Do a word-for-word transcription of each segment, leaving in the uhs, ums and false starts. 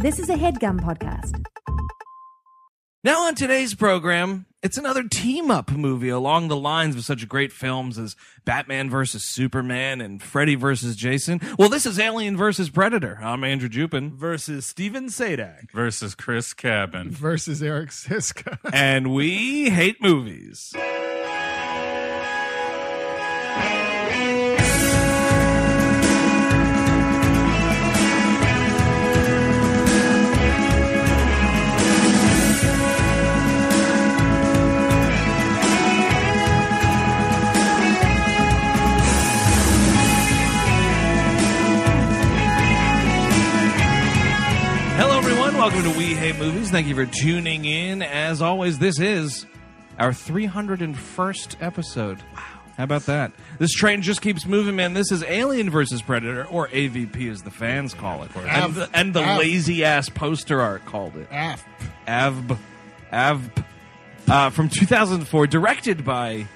This is a HeadGum podcast. Now on today's program, it's another team-up movie along the lines of such great films as Batman versus Superman and Freddy versus Jason. Well, this is Alien versus Predator. I'm Andrew Jupin. Versus Steven Sadak. Versus Chris Cabin. Versus Eric Siska. And we hate movies. Welcome to We Hate Movies. Thank you for tuning in. As always, this is our three hundred first episode. Wow. How about that? This train just keeps moving, man. This is Alien versus Predator, or A V P as the fans call it. And the, and the lazy-ass poster art called it. A V P. A V P. A V P. Uh, from two thousand four, directed by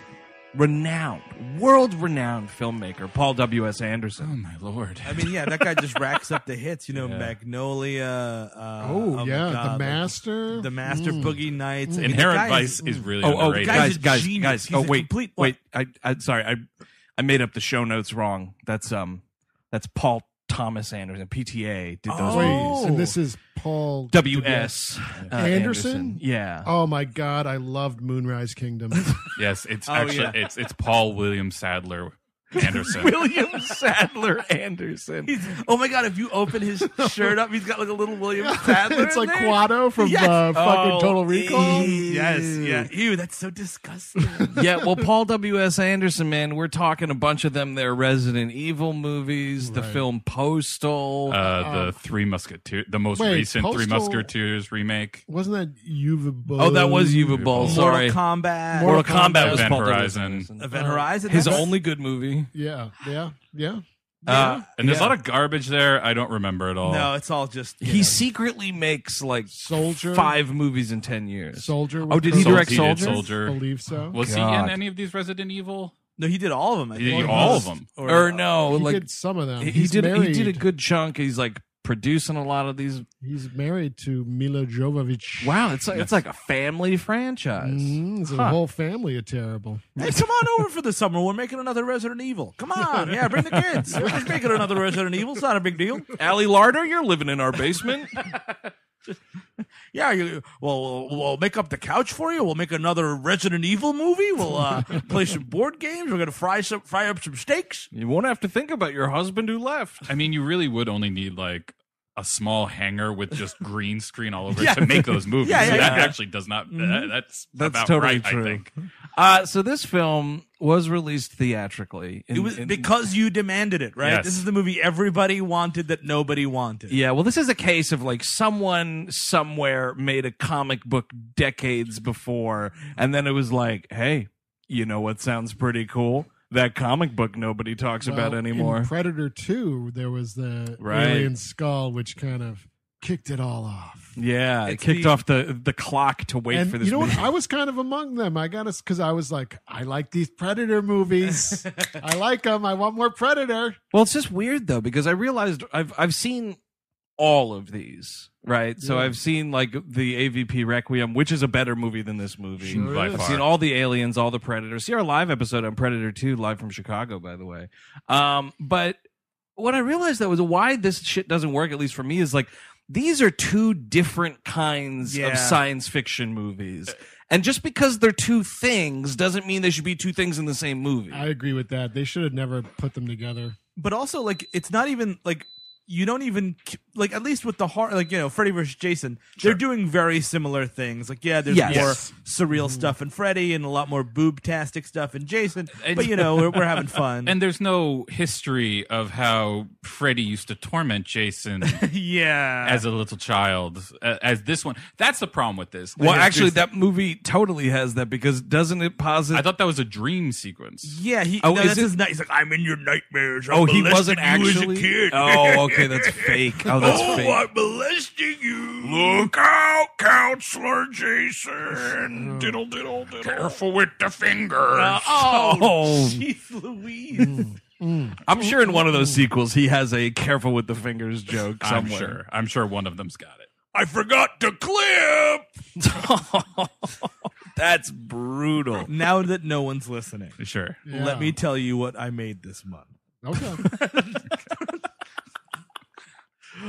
renowned, world-renowned filmmaker Paul W. S. Anderson. Oh my lord! I mean, yeah, that guy just racks up the hits. You know, yeah. Magnolia. Uh, oh, oh yeah, God, the Master, the Master, mm. Boogie Nights. Mm. Inherent Vice is, is really oh, underrated. Oh, guys, guys, guys, guys. Oh wait, complete, wait. I, I, sorry, I, I made up the show notes wrong. That's um, that's Paul Thomas Anderson. P T A did those. Oh, movies. And this is Paul W. S. Uh, Anderson? Anderson. Yeah. Oh my God, I loved Moonrise Kingdom. Yes, it's oh, actually yeah. it's it's Paul William Sadler Anderson. William Sadler Anderson. He's, oh my God, if you open his shirt up, he's got like a little William Sadler. It's in like there. Kuato from yes. uh, fucking oh, Total Recall. Ew. Yes, yeah. Ew, that's so disgusting. Yeah, well, Paul W. S. Anderson, man, we're talking a bunch of them. Their Resident Evil movies, right. The film Postal, uh, uh, the Three Musketeers, the most wait, recent Postal, Three Musketeers remake. Wasn't that Uwe Boll? Oh, that was Uwe Boll. Sorry, Mortal Kombat. Mortal Kombat was Event Paul Horizon. Event Horizon. His that's only good movie. Yeah, yeah, yeah. Uh, and there's yeah. a lot of garbage there. I don't remember at all. No, it's all just he know. secretly makes like Soldier five movies in ten years. Soldier. Oh, did he direct Soldier? Soldier? I believe so. Was God. he in any of these Resident Evil? No, he did all of them. I think. He did all of them, or, or no? He like did some of them. He, he did. Married. He did a good chunk. He's like producing a lot of these. He's married to Mila Jovovich. Wow, it's like, it's like a family franchise. Mm, it's huh. a whole family of terrible. Hey, come on over for the summer. We're making another Resident Evil. Come on. Yeah, bring the kids. We're just making another Resident Evil. It's not a big deal. Allie Larder, you're living in our basement. Yeah, you, well, we'll make up the couch for you. We'll make another Resident Evil movie. We'll uh, play some board games. We're going to fry some, fry up some steaks. You won't have to think about your husband who left. I mean, you really would only need like a small hangar with just green screen all over yeah. it to make those movies. Yeah, yeah, so yeah. That actually does not. Mm-hmm. uh, that's that's about totally right, true. I think. Uh, so this film was released theatrically. In, it was in, because you demanded it, right? Yes. This is the movie everybody wanted that nobody wanted. Yeah, well, this is a case of like someone somewhere made a comic book decades before, and then it was like, hey, you know what sounds pretty cool? That comic book nobody talks well, about anymore. In Predator two, there was the right. alien skull, which kind of kicked it all off. Yeah, it's it kicked the, off the the clock to wait and for this. You know movie. What? I was kind of among them. I got us because I was like, I like these Predator movies. I like them. I want more Predator. Well, it's just weird though because I realized I've I've seen all of these, right? Yeah. So I've seen like the A V P Requiem, which is a better movie than this movie. Sure I've far. seen all the aliens, all the Predators. See our live episode on Predator two, live from Chicago, by the way. Um, but what I realized though is why this shit doesn't work, at least for me, is like. These are two different kinds yeah. of science fiction movies. And just because they're two things doesn't mean they should be two things in the same movie. I agree with that. They should have never put them together. But also, like, it's not even, like, you don't even, like, at least with the horror, like, you know, Freddy versus Jason, sure. they're doing very similar things. Like, yeah, there's yes. more yes. surreal stuff in Freddy and a lot more boobtastic stuff in Jason. But, you know, we're, we're having fun. And there's no history of how Freddy used to torment Jason yeah. as a little child, as this one. That's the problem with this. Well, there's, actually, there's... that movie totally has that because doesn't it posit... I thought that was a dream sequence. Yeah. He, oh, no, that's it... his night. He's like, I'm in your nightmares. I'm oh, he wasn't actually... Kid. Oh, okay, that's fake. Oh, that's oh, fake. I'm molesting you. Look out, Counselor Jason. Diddle, diddle, diddle. Careful with the fingers. Uh, oh, jeez Louise. Mm. I'm sure in one of those sequels he has a careful with the fingers joke somewhere. I'm sure. I'm sure one of them's got it. I forgot to clip. That's brutal. Now that no one's listening. Sure. Yeah. Let me tell you what I made this month. Okay.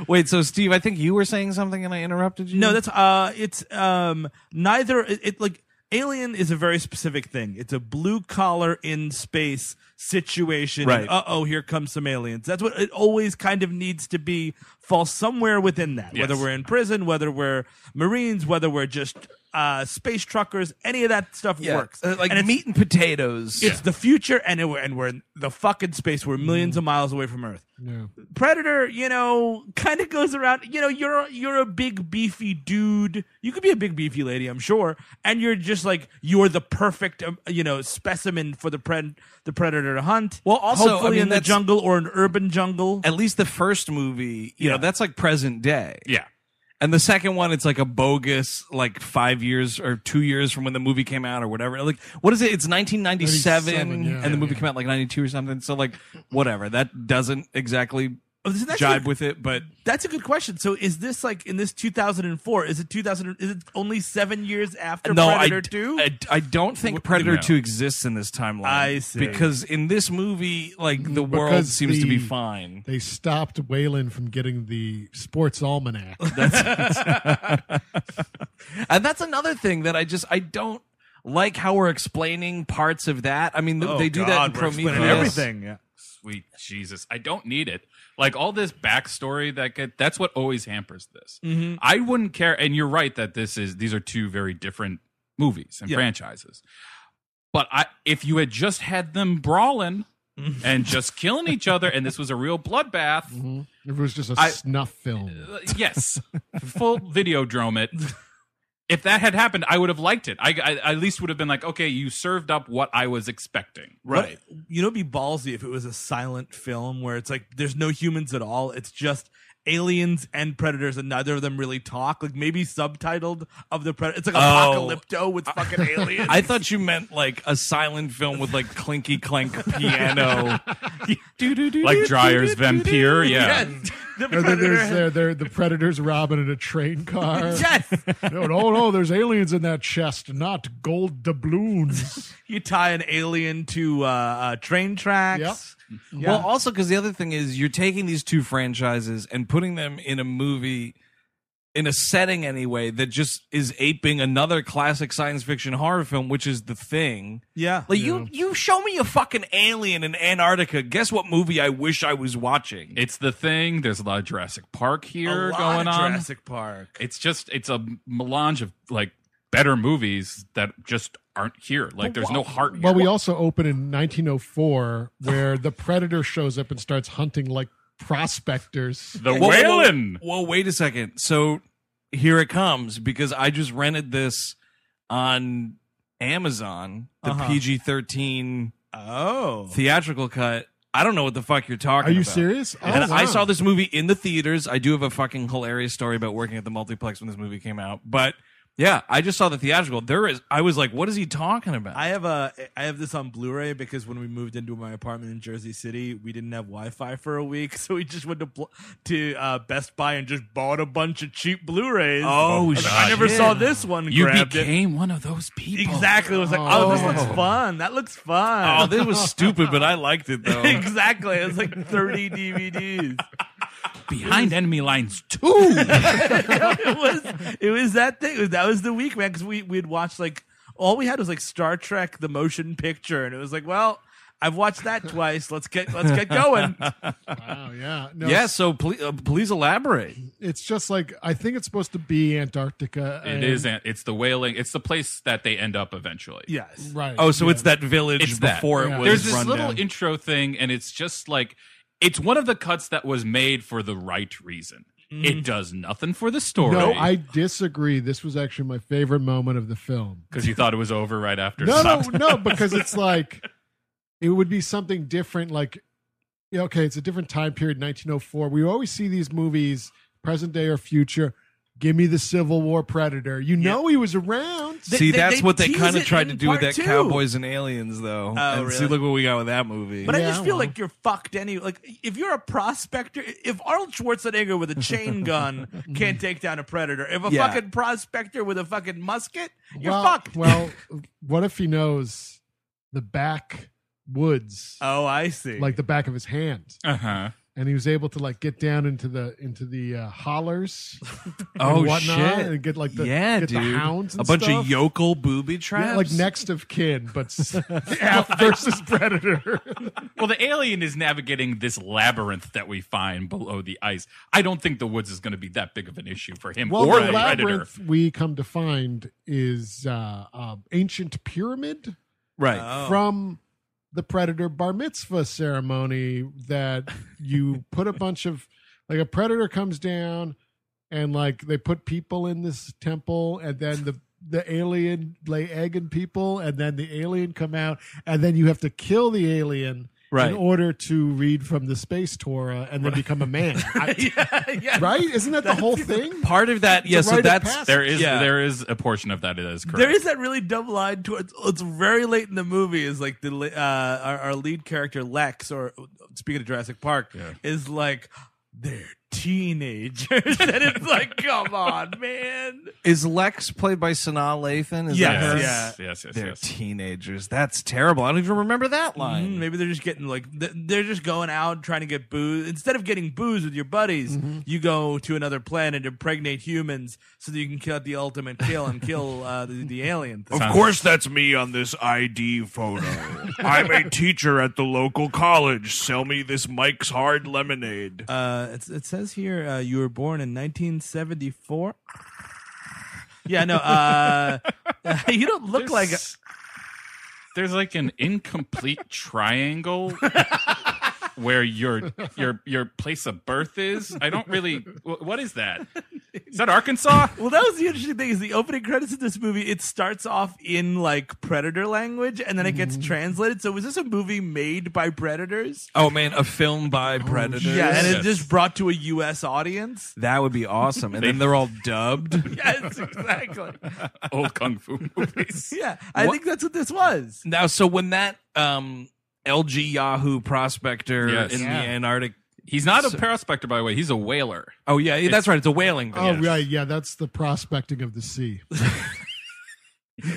Wait, so Steve, I think you were saying something and I interrupted you? No, that's uh it's um neither it, it like Alien is a very specific thing. It's a blue collar in space situation. Right. Uh oh, here comes some aliens. That's what it always kind of needs to be, fall somewhere within that. Yes. Whether we're in prison, whether we're Marines, whether we're just uh, space truckers, any of that stuff yeah. works. Uh, like and meat and potatoes. It's yeah. the future, and, it, and we're in the fucking space. We're millions mm. of miles away from Earth. Yeah. Predator, you know, kind of goes around. You know, you're you're a big beefy dude. You could be a big beefy lady, I'm sure. And you're just like you're the perfect, um, you know, specimen for the pred the predator to hunt. Well, also hopefully I mean, in the jungle or an urban jungle. At least the first movie, you yeah. know, that's like present day. Yeah. And the second one, it's like a bogus, like five years or two years from when the movie came out or whatever. Like, what is it? It's nineteen ninety-seven, yeah, and the movie yeah. came out like ninety-two or something. So, like, whatever. That doesn't exactly oh, jibe a, with it, but that's a good question. So, is this like in this two thousand four? Is it two thousand? Is it only seven years after no, Predator two? I, I don't think what, Predator no. two exists in this timeline. I see. Because in this movie, like the because world seems the, to be fine. They stopped Weyland from getting the sports almanac. That's and that's another thing that I just I don't like how we're explaining parts of that. I mean, oh, they do God, that in Prometheus. Everything. Yeah. Sweet Jesus, I don't need it. Like all this backstory that get, that's what always hampers this. Mm-hmm. I wouldn't care, and you're right that this is these are two very different movies and yeah. franchises. But I, if you had just had them brawling and just killing each other, and this was a real bloodbath, mm-hmm. if it was just a I, snuff film, uh, yes, full Videodrome it. If that had happened, I would have liked it. I, I at least would have been like, okay, you served up what I was expecting. Right. What, you know, it'd be ballsy if it was a silent film where it's like there's no humans at all. It's just aliens and predators, and neither of them really talk. Like maybe subtitled of the predator. It's like oh. Apocalypto with fucking aliens. I thought you meant like a silent film with like clinky clank piano, like Dreyer's Vampire. Yeah. yeah. The predator. They're, they're, the predator's robbing in a train car. Yes. No, no, no, there's aliens in that chest, not gold doubloons. You tie an alien to uh, uh, train tracks. Yep. Yeah. Well, also, because the other thing is you're taking these two franchises and putting them in a movie, in a setting anyway, that just is aping another classic science fiction horror film, which is The Thing. Yeah. Like yeah. you you show me a fucking alien in Antarctica. Guess what movie I wish I was watching? It's The Thing. There's a lot of Jurassic Park here a lot going of on. Jurassic Park. It's just it's a melange of like better movies that just aren't here. Like there's no heart here. Well, we also open in nineteen oh four where the predator shows up and starts hunting like prospectors. The whaling. Whoa, whoa, whoa, wait a second. So here it comes, because I just rented this on Amazon, the uh-huh. P G thirteen oh. theatrical cut. I don't know what the fuck you're talking about. Are you about. serious? Oh, and wow. I saw this movie in the theaters. I do have a fucking hilarious story about working at the multiplex when this movie came out, but yeah, I just saw the theatrical. There is, I was like, "What is he talking about?" I have a, I have this on Blu-ray because when we moved into my apartment in Jersey City, we didn't have Wi-Fi for a week, so we just went to to uh, Best Buy and just bought a bunch of cheap Blu-rays. Oh, oh shit! I never saw this one. You became it. one of those people. Exactly. I was like, "Oh, oh this looks fun. That looks fun." Oh, this was stupid, but I liked it though. Exactly. It was like thirty D V Ds. Behind enemy lines two. it was it was that thing. It was, that was the week, man. Because we we'd watched like all we had was like Star Trek the motion picture, and it was like, well, I've watched that twice. Let's get let's get going. Wow, yeah, no, yeah. So please uh, please elaborate. It's just like I think it's supposed to be Antarctica. It is. It's the whaling. It's the place that they end up eventually. Yes. Right. Oh, so yeah. it's that village it's before that. it yeah. was. There's this run little down. intro thing, and it's just like. It's one of the cuts that was made for the right reason. Mm. It does nothing for the story. No, I disagree. This was actually my favorite moment of the film. Because you thought it was over right after. No, no, no, because it's like, it would be something different. Like, okay, it's a different time period, nineteen oh four. We always see these movies, present day or future. Give me the Civil War Predator. You know yeah. he was around. See, they, that's they what they kind of tried to do with that two. Cowboys and Aliens, though. Oh, and really? See, look what we got with that movie. But yeah, I just feel well. like you're fucked anyway. Like, if you're a prospector, if Arnold Schwarzenegger with a chain gun can't take down a Predator, if a yeah. fucking prospector with a fucking musket, you're well, fucked. Well, what if he knows the back woods? Oh, I see. Like the back of his hand. Uh-huh. And he was able to like get down into the into the uh, hollers, and oh whatnot, shit, and get like the, yeah, get the hounds, and a bunch stuff. of yokel booby traps, yeah, like next of kin, but App versus Predator. Well, the alien is navigating this labyrinth that we find below the ice. I don't think the woods is going to be that big of an issue for him. Well, or the, the labyrinth Predator. we come to find is uh, uh, ancient pyramid, right oh. from. the Predator bar mitzvah ceremony, that you put a bunch of, like a Predator comes down and like they put people in this temple, and then the, the alien lay egg in people, and then the alien come out, and then you have to kill the alien right. in order to read from the space Torah and then right. become a man. I, yeah, yeah. Right? Isn't that that's, the whole thing? Part of that, yes. Yeah, so that's there is yeah. there is a portion of that that is correct. There is that really dumb line towards. It's very late in the movie. Is like the uh, our, our lead character Lex, or speaking of Jurassic Park, yeah. is like they're teenagers, and it's like, come on, man. Is Lex played by Sanaa Lathan? Is yes, that her? yes, yes, yes. They're yes. teenagers. That's terrible. I don't even remember that line. Mm-hmm. Maybe they're just getting like they're just going out trying to get booze. Instead of getting booze with your buddies, mm-hmm. you go to another planet, impregnate humans, so that you can kill the ultimate kill and kill uh, the, the alien. Thing. Of Sounds course, like... that's me on this I D photo. I'm a teacher at the local college. Sell me this Mike's Hard Lemonade. Uh, it's, it says. Here, uh, you were born in nineteen seventy-four. Yeah, no, uh, you don't look there's, like a... There's like an incomplete triangle where your your your place of birth is. I don't really. What is that? Is that Arkansas? Well, that was the interesting thing. Is the opening credits of this movie? It starts off in like Predator language, and then it gets translated. So, was this a movie made by Predators? Oh man, a film by Predators. Oh, yeah, and yes. it just brought to a U S audience. That would be awesome. And they, then they're all dubbed. Yes, exactly. Old kung fu movies. Yeah, I what? think that's what this was. Now, so when that um. L G Yahoo prospector yes. in yeah. the Antarctic. He's not a prospector, by the way. He's a whaler. Oh, yeah. It's, that's right. It's a whaling. Oh, yes. right. Yeah. That's the prospecting of the sea. Yes.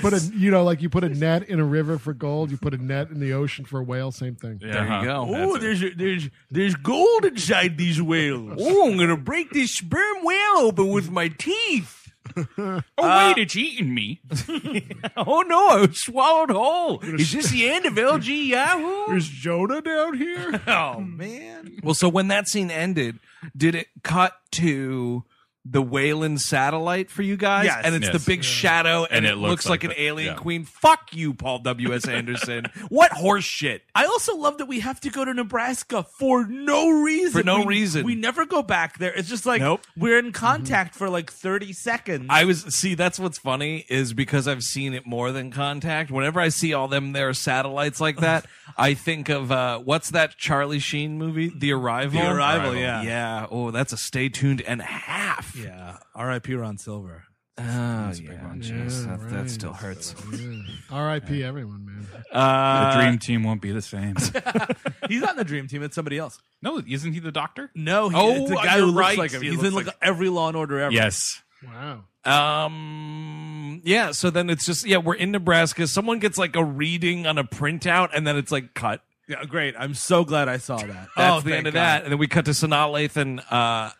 Put a, you know, like you put a net in a river for gold. You put a net in the ocean for a whale. Same thing. Yeah, there you go. Oh, there's a, there's there's gold inside these whales. Oh, I'm gonna break this sperm whale open with my teeth. Oh uh, wait, it's eating me. Oh no, I was swallowed whole. Is this the end of L G Yahoo? Is Jonah down here? Oh man. Well, so when that scene ended, did it cut to the Weyland satellite for you guys? Yes. And it's yes. the big yeah. shadow, and, and it, it looks, looks like, like an the, alien yeah. queen. Fuck you, Paul W. S. Anderson. What horse shit. I also love that we have to go to Nebraska for no reason. For no we, reason. We never go back there. It's just like nope. we're in contact mm-hmm. for like thirty seconds. I was see, that's what's funny is because I've seen it more than Contact. Whenever I see all them their satellites like that, I think of uh, what's that Charlie Sheen movie? The Arrival. The Arrival, yeah. Yeah. Oh, that's a stay tuned and a half. Yeah, R I P Ron Silver. Oh, that's yeah. One, yeah that, right. that still hurts. Yeah. R I P everyone, man. Uh, the dream team won't be the same. He's not in the dream team. It's somebody else. No, isn't he the doctor? No, he, oh, it's the guy who looks right. like him. He He's in like every Law and Order ever. Yes. Wow. Um. Yeah, so then it's just, yeah, we're in Nebraska. Someone gets like a reading on a printout, and then it's like cut. Yeah, great. I'm so glad I saw that. That's oh, the end of God. that. And then we cut to Sanaa Lathan, uh,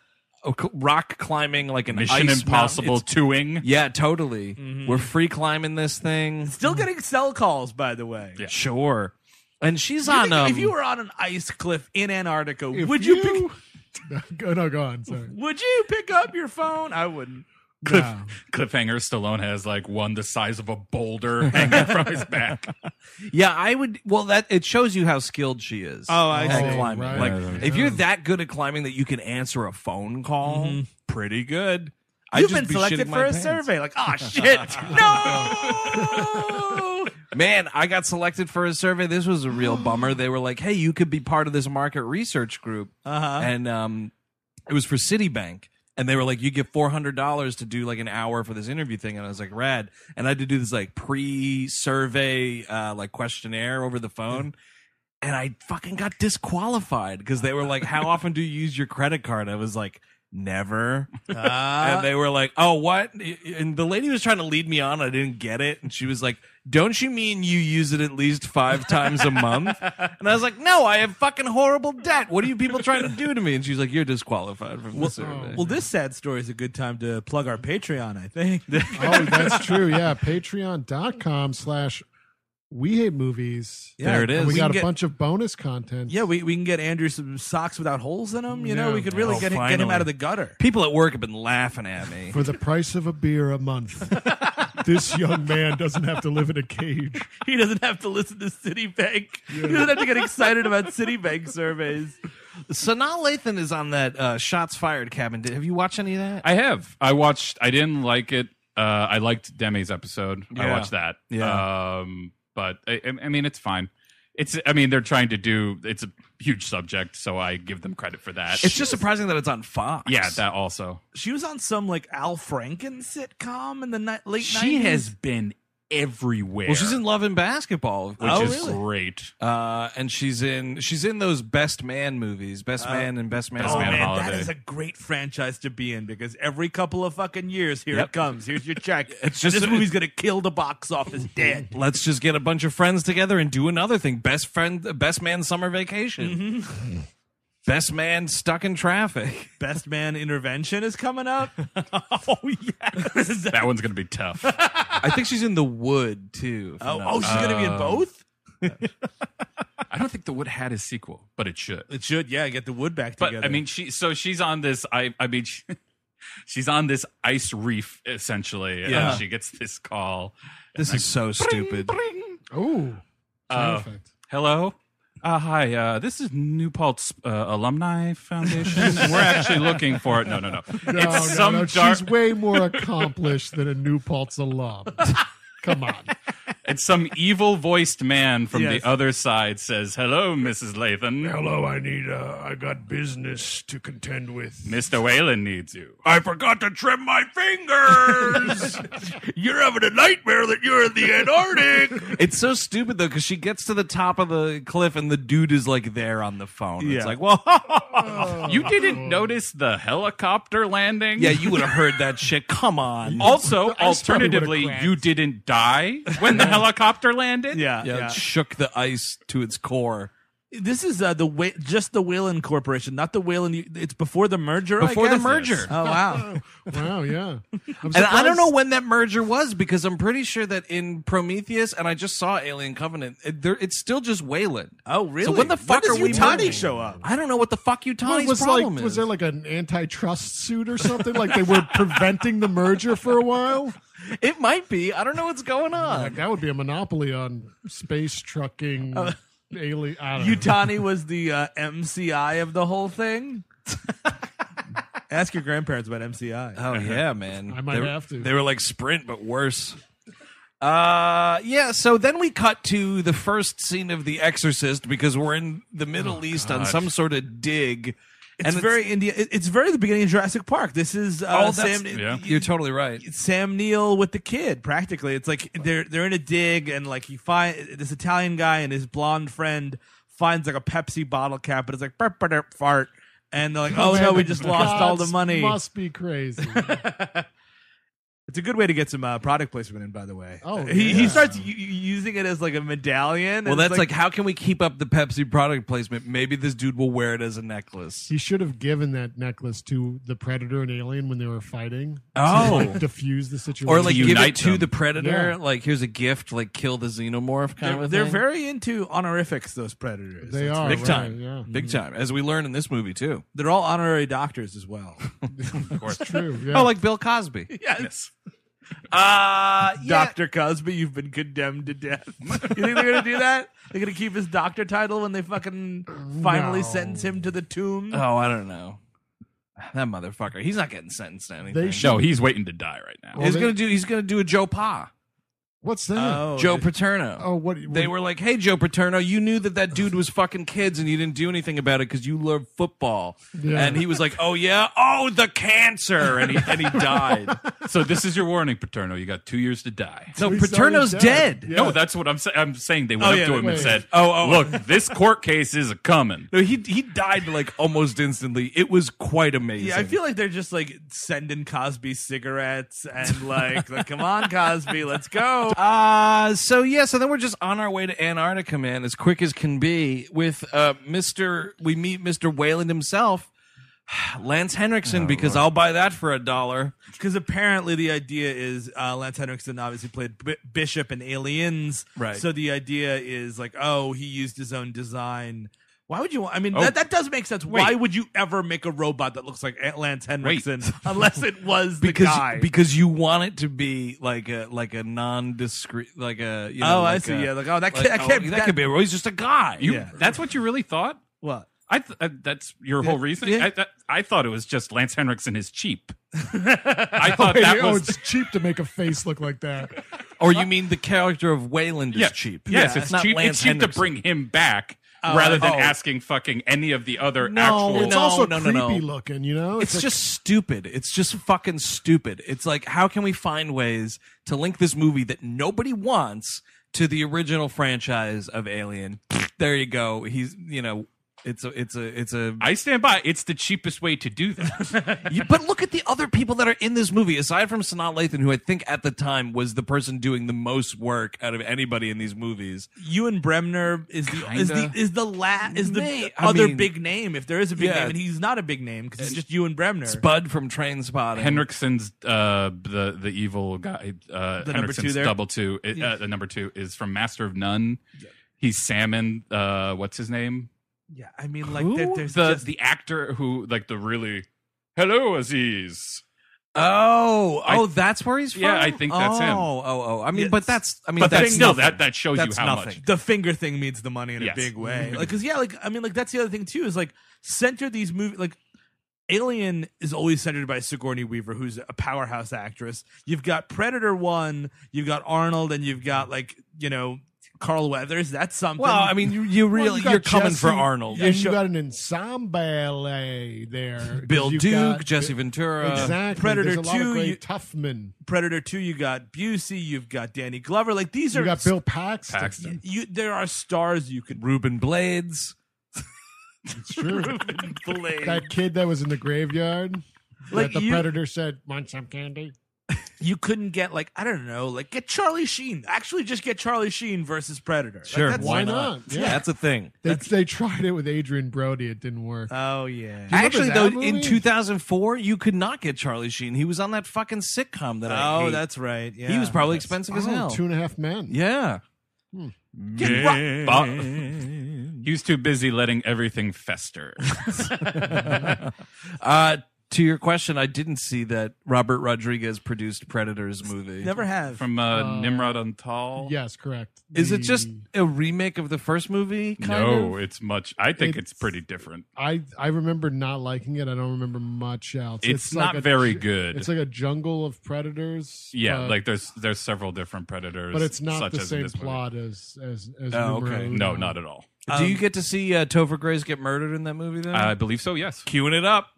rock climbing like an Mission Impossible two-ing. Yeah, totally. Mm-hmm. We're free climbing this thing. Still getting cell calls, by the way. Yeah. Sure. And she's you on. Um, if you were on an ice cliff in Antarctica, would you? you pick... no, no, go on. Sorry. Would you pick up your phone? I wouldn't. Cliff, no. Cliffhanger Stallone has like one the size of a boulder hanging from his back. Yeah, I would. Well, that it shows you how skilled she is. Oh, I at see. climbing. Right. Like yeah. if you're that good at climbing that you can answer a phone call, mm-hmm. pretty good. I'd You've been be selected for a pants. survey. Like, oh shit, no. Man, I got selected for a survey. This was a real bummer. They were like, hey, you could be part of this market research group, uh-huh. and um, it was for Citibank. And they were like, you get four hundred dollars to do like an hour for this interview thing. And I was like, rad. And I had to do this like pre-survey uh, like questionnaire over the phone. And I fucking got disqualified because they were like, how often do you use your credit card? I was like, never. Uh, and they were like, oh, what? And the lady was trying to lead me on. I didn't get it. And she was like, don't you mean you use it at least five times a month? And I was like, no, I have fucking horrible debt. What are you people trying to do to me? And she's like, you're disqualified from this survey. Well, well, this sad story is a good time to plug our Patreon, I think. Oh, that's true. Yeah, patreon.com slash We Hate Movies. Yeah, there it is. And we, we got a get, bunch of bonus content. Yeah, we, we can get Andrew some socks without holes in them. You yeah. know, we could really oh, get, him, get him out of the gutter. People at work have been laughing at me. For the price of a beer a month. This young man doesn't have to live in a cage. He doesn't have to listen to Citibank. Yeah. He doesn't have to get excited about Citibank surveys. Sanaa Lathan is on that uh, Shots Fired cabin. Have you watched any of that? I have. I watched. I didn't like it. Uh, I liked Demi's episode. Yeah. I watched that. Yeah. Um, but I, I mean, it's fine. It's, I mean, they're trying to do, it's a huge subject, so I give them credit for that. It's just surprising that it's on Fox. Yeah, that also. She was on some, like, Al Franken sitcom in the ni- late she nineties. She has been everywhere. Well, she's in Love and Basketball, which oh, is really? great. Uh, and she's in she's in those Best Man movies, Best uh, Man and Best Man. Best oh, Man man, Holiday. That is a great franchise to be in because every couple of fucking years, here yep. it comes. Here's your check. It's just this a, movie's gonna kill the box office dead. Let's just get a bunch of friends together and do another thing. Best friend, Best Man Summer Vacation. Mm-hmm. Best Man Stuck in Traffic. Best Man Intervention is coming up. Oh, yes. That one's going to be tough. I think she's in The Wood, too. Oh, oh, she's uh, going to be in both? I don't think The Wood had a sequel, but it should. It should, yeah. Get The Wood back but, together. I mean, she. so she's on this... I, I mean, she, she's on this ice reef, essentially. Yeah. And she gets this call. This is like, so stupid. Bring, bring. Oh, uh, perfect. Hello? Uh, hi, uh, this is New Paltz uh, Alumni Foundation. We're actually looking for it. No, no, no. no, it's no, some no. Dar- She's way more accomplished than a New Paltz alum. Come on. It's some evil-voiced man from yes. the other side says, hello, Missus Lathan. Hello, I need, uh, I got business to contend with. Mister Whalen needs you. I forgot to trim my fingers. You're having a nightmare that you're in the Antarctic. It's so stupid, though, because she gets to the top of the cliff and the dude is, like, there on the phone. Yeah. It's like, well, oh. you didn't notice the helicopter landing? Yeah, you would have heard that shit. Come on. Also, alternatively, you didn't die when the helicopter... Helicopter landed. Yeah, yeah, yeah. It shook the ice to its core. This is uh, the way, just the Weyland Corporation, not the Weyland. It's before the merger. Before I guess. the merger. Yes. Oh wow, wow, yeah. And I don't know when that merger was because I'm pretty sure that in Prometheus and I just saw Alien Covenant. It, there, it's still just Weyland. Oh really? So when the fuck when are we Yutani show up? I don't know what the fuck Yutani's well, problem like, is. Was there like an antitrust suit or something? Like they were preventing the merger for a while. It might be. I don't know what's going on. Like, that would be a monopoly on space trucking. Uh, Alien, Yutani was the uh, M C I of the whole thing. Ask your grandparents about M C I. Oh yeah, man. I might they, have to. They were like Sprint, but worse. Uh, yeah. So then we cut to the first scene of The Exorcist because we're in the Middle oh, East God. on some sort of dig. It's and very it's, India. It's very the beginning of Jurassic Park. This is uh, oh, Sam. Yeah. You're totally right. Sam Neill with the kid, practically. It's like they're they're in a dig, and like he find this Italian guy and his blonde friend finds like a Pepsi bottle cap, but it's like burp, burp, burp, fart, and they're like, oh, oh no, we just lost all the money. Must be crazy. It's a good way to get some uh, product placement in, by the way. Oh, yeah. he, he starts u- using it as like a medallion. Well, that's like, like, how can we keep up the Pepsi product placement? Maybe this dude will wear it as a necklace. He should have given that necklace to the Predator and Alien when they were fighting. Oh, to, like, diffuse the situation, or like give it to them. the Predator. Yeah. Like here's a gift. Like kill the xenomorph kind they're, of. Thing. They're very into honorifics. Those Predators. They that's are big right, time. Yeah. Big mm-hmm. time. As we learn in this movie too, they're all honorary doctors as well. Of course, it's true. Yeah. Oh, like Bill Cosby. Yes. yes. Uh, yeah. Doctor Cosby, you've been condemned to death. You think they're gonna do that? They're gonna keep his doctor title when they fucking finally no. sentence him to the tomb? Oh, I don't know. That motherfucker. He's not getting sentenced to anything. They should... No, he's waiting to die right now. Well, he's they... gonna do. He's gonna do a Joe Pa. What's that? Oh, Joe it, Paterno. Oh, what, what? They were like, hey, Joe Paterno, you knew that that dude was fucking kids and you didn't do anything about it because you love football. Yeah. And he was like, oh, yeah? Oh, the cancer. And he and he died. So this is your warning, Paterno. You got two years to die. No, so Paterno's dead. dead. Yeah. No, that's what I'm saying. I'm saying they went oh, up yeah, to him wait. and said, oh, oh, look, this court case is a-coming. No, he, he died like almost instantly. It was quite amazing. Yeah, I feel like they're just like sending Cosby cigarettes and like, like come on, Cosby, let's go. Uh, so, yeah, so then we're just on our way to Antarctica, man, as quick as can be, with uh, Mister We meet Mister Weyland himself, Lance Henriksen, oh, because Lord. I'll buy that for a dollar. Because apparently the idea is uh, Lance Henriksen obviously played B Bishop in Aliens. Right. So the idea is like, oh, he used his own design. Why would you? I mean, oh. that, that does make sense. Wait. Why would you ever make a robot that looks like Lance Henriksen unless it was the because, guy? Because you want it to be like a like a nondiscrete, like a. You know, oh, like I see. A, yeah, like oh, that like, can't, oh, can't, that, that could be. He's just a guy. You, yeah. That's what you really thought. What? I th uh, that's your whole reason. Yeah. I, th I thought it was just Lance Henriksen is cheap. I thought oh, that yeah, was oh, it's cheap to make a face look like that. Or you mean the character of Weyland is yeah. cheap? Yes, yeah. it's, it's cheap. Lance it's cheap Henriksen. to bring him back. Uh, Rather than oh. asking fucking any of the other no, actual... It's no, also no, creepy no, no. looking, you know? It's, it's like... just stupid. It's just fucking stupid. It's like, how can we find ways to link this movie that nobody wants to the original franchise of Alien? There you go. He's, you know... It's a, it's a, it's a. I stand by. It's the cheapest way to do that. Yeah, but look at the other people that are in this movie, aside from Sanaa Lathan, who I think at the time was the person doing the most work out of anybody in these movies. Ewan Bremner is the Kinda. is the is the la is the May, other I mean, big name. If there is a big yeah. name, and he's not a big name because it's just Ewan Bremner. Spud from Trainspotting. Henriksen's uh, the the evil guy. Uh, the number two there. Double two. It, yeah. uh, the number two is from Master of None. Yeah. He's Salmon. Uh, what's his name? Yeah, I mean, like, there, there's the, just... the actor who, like, the really, hello, Aziz. Oh, I, oh, that's where he's from? Yeah, I think that's oh, him. Oh, oh, oh. I mean, it's, but that's, I mean, but that's no, that, that shows that's you how nothing. much. The finger thing means the money in yes. a big way. Like, because, yeah, like, I mean, like, that's the other thing, too, is, like, center these movies, like, Alien is always centered by Sigourney Weaver, who's a powerhouse actress. You've got Predator one, you've got Arnold, and you've got, like, you know... Carl Weathers, that's something. Well, I mean, you, you really, well, you you're Jesse, coming for Arnold. And you got an ensemble there. Bill Duke, got, Jesse Ventura. Exactly. Predator two. Tuffman. Predator two, you got Busey, you've got Danny Glover. Like, these you are. You got Bill Paxton. Paxton. You, there are stars you could. Reuben Blades. It's true. Reuben Blades. That kid that was in the graveyard. Like that the you, Predator said, want some candy? You couldn't get, like, I don't know, like, get Charlie Sheen. Actually, just get Charlie Sheen versus Predator. Sure, like, that's, why not? Yeah. yeah, that's a thing. They, that's... they tried it with Adrian Brody. It didn't work. Oh, yeah. Actually, though, movie? in two thousand four, you could not get Charlie Sheen. He was on that fucking sitcom that oh, I Oh, that's right. Yeah. He was probably that's... expensive oh, as hell. Two and a Half Men. Yeah. Hmm. He was too busy letting everything fester. uh To your question, I didn't see that Robert Rodriguez produced Predators movie. Never have. From uh, uh, Nimrod Antal? Yes, correct. Is the... it just a remake of the first movie? Kind no, of? it's much. I think it's, it's pretty different. I, I remember not liking it. I don't remember much else. It's, it's not like a, very good. It's like a jungle of Predators. Yeah, like there's there's several different Predators. But it's not such the same plot movie. as as, as oh, okay. No, not at all. Um, Do you get to see uh, Topher Grace get murdered in that movie then? I believe so, yes. Cueing it up.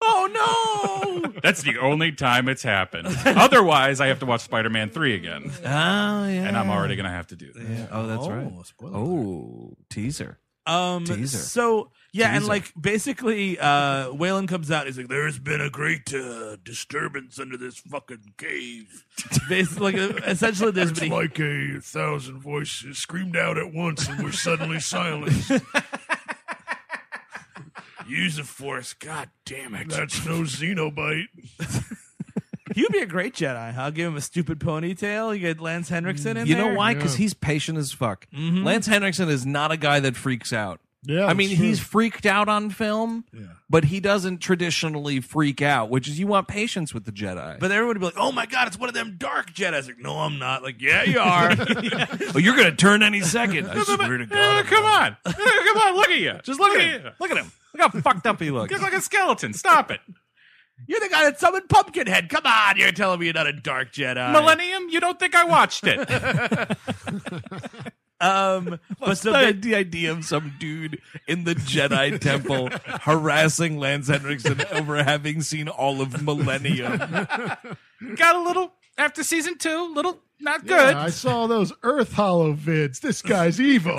Oh no! That's the only time it's happened. Otherwise, I have to watch Spider-Man three again. Oh yeah, and I'm already gonna have to do that. Yeah. Oh, that's oh, right. Oh, teaser. Um, teaser. So yeah, teaser. and like basically, uh, Weyland comes out. He's like, "There's been a great uh, disturbance under this fucking cave." Basically, like, essentially, there's it's been like a thousand voices screamed out at once, and we're suddenly silenced. Use the force, god damn it. That's no Xenobite. He would be a great Jedi, huh? Give him a stupid ponytail. You get Lance Henriksen in you there. You know why? Because yeah. he's patient as fuck. Mm-hmm. Lance Henriksen is not a guy that freaks out. Yeah, I mean, true. he's freaked out on film, yeah. but he doesn't traditionally freak out, which is you want patience with the Jedi. But everyone would be like, oh, my God, it's one of them dark Jedis. Like, no, I'm not. Like, yeah, you are. Oh, you're going to turn any second. I swear to God. Come on. Come on. Look at you. Just look, look at, at you. Look at him. Look how fucked up he looks. He looks like a skeleton. Stop it. You're the guy that summoned Pumpkinhead. Come on, you're telling me you're not a dark Jedi. Millennium, you don't think I watched it. um, but so the, the idea of some dude in the Jedi temple harassing Lance Henriksen over having seen all of Millennium. Got a little, after season two, little not yeah, good. I saw those Earth Hollow vids. This guy's evil.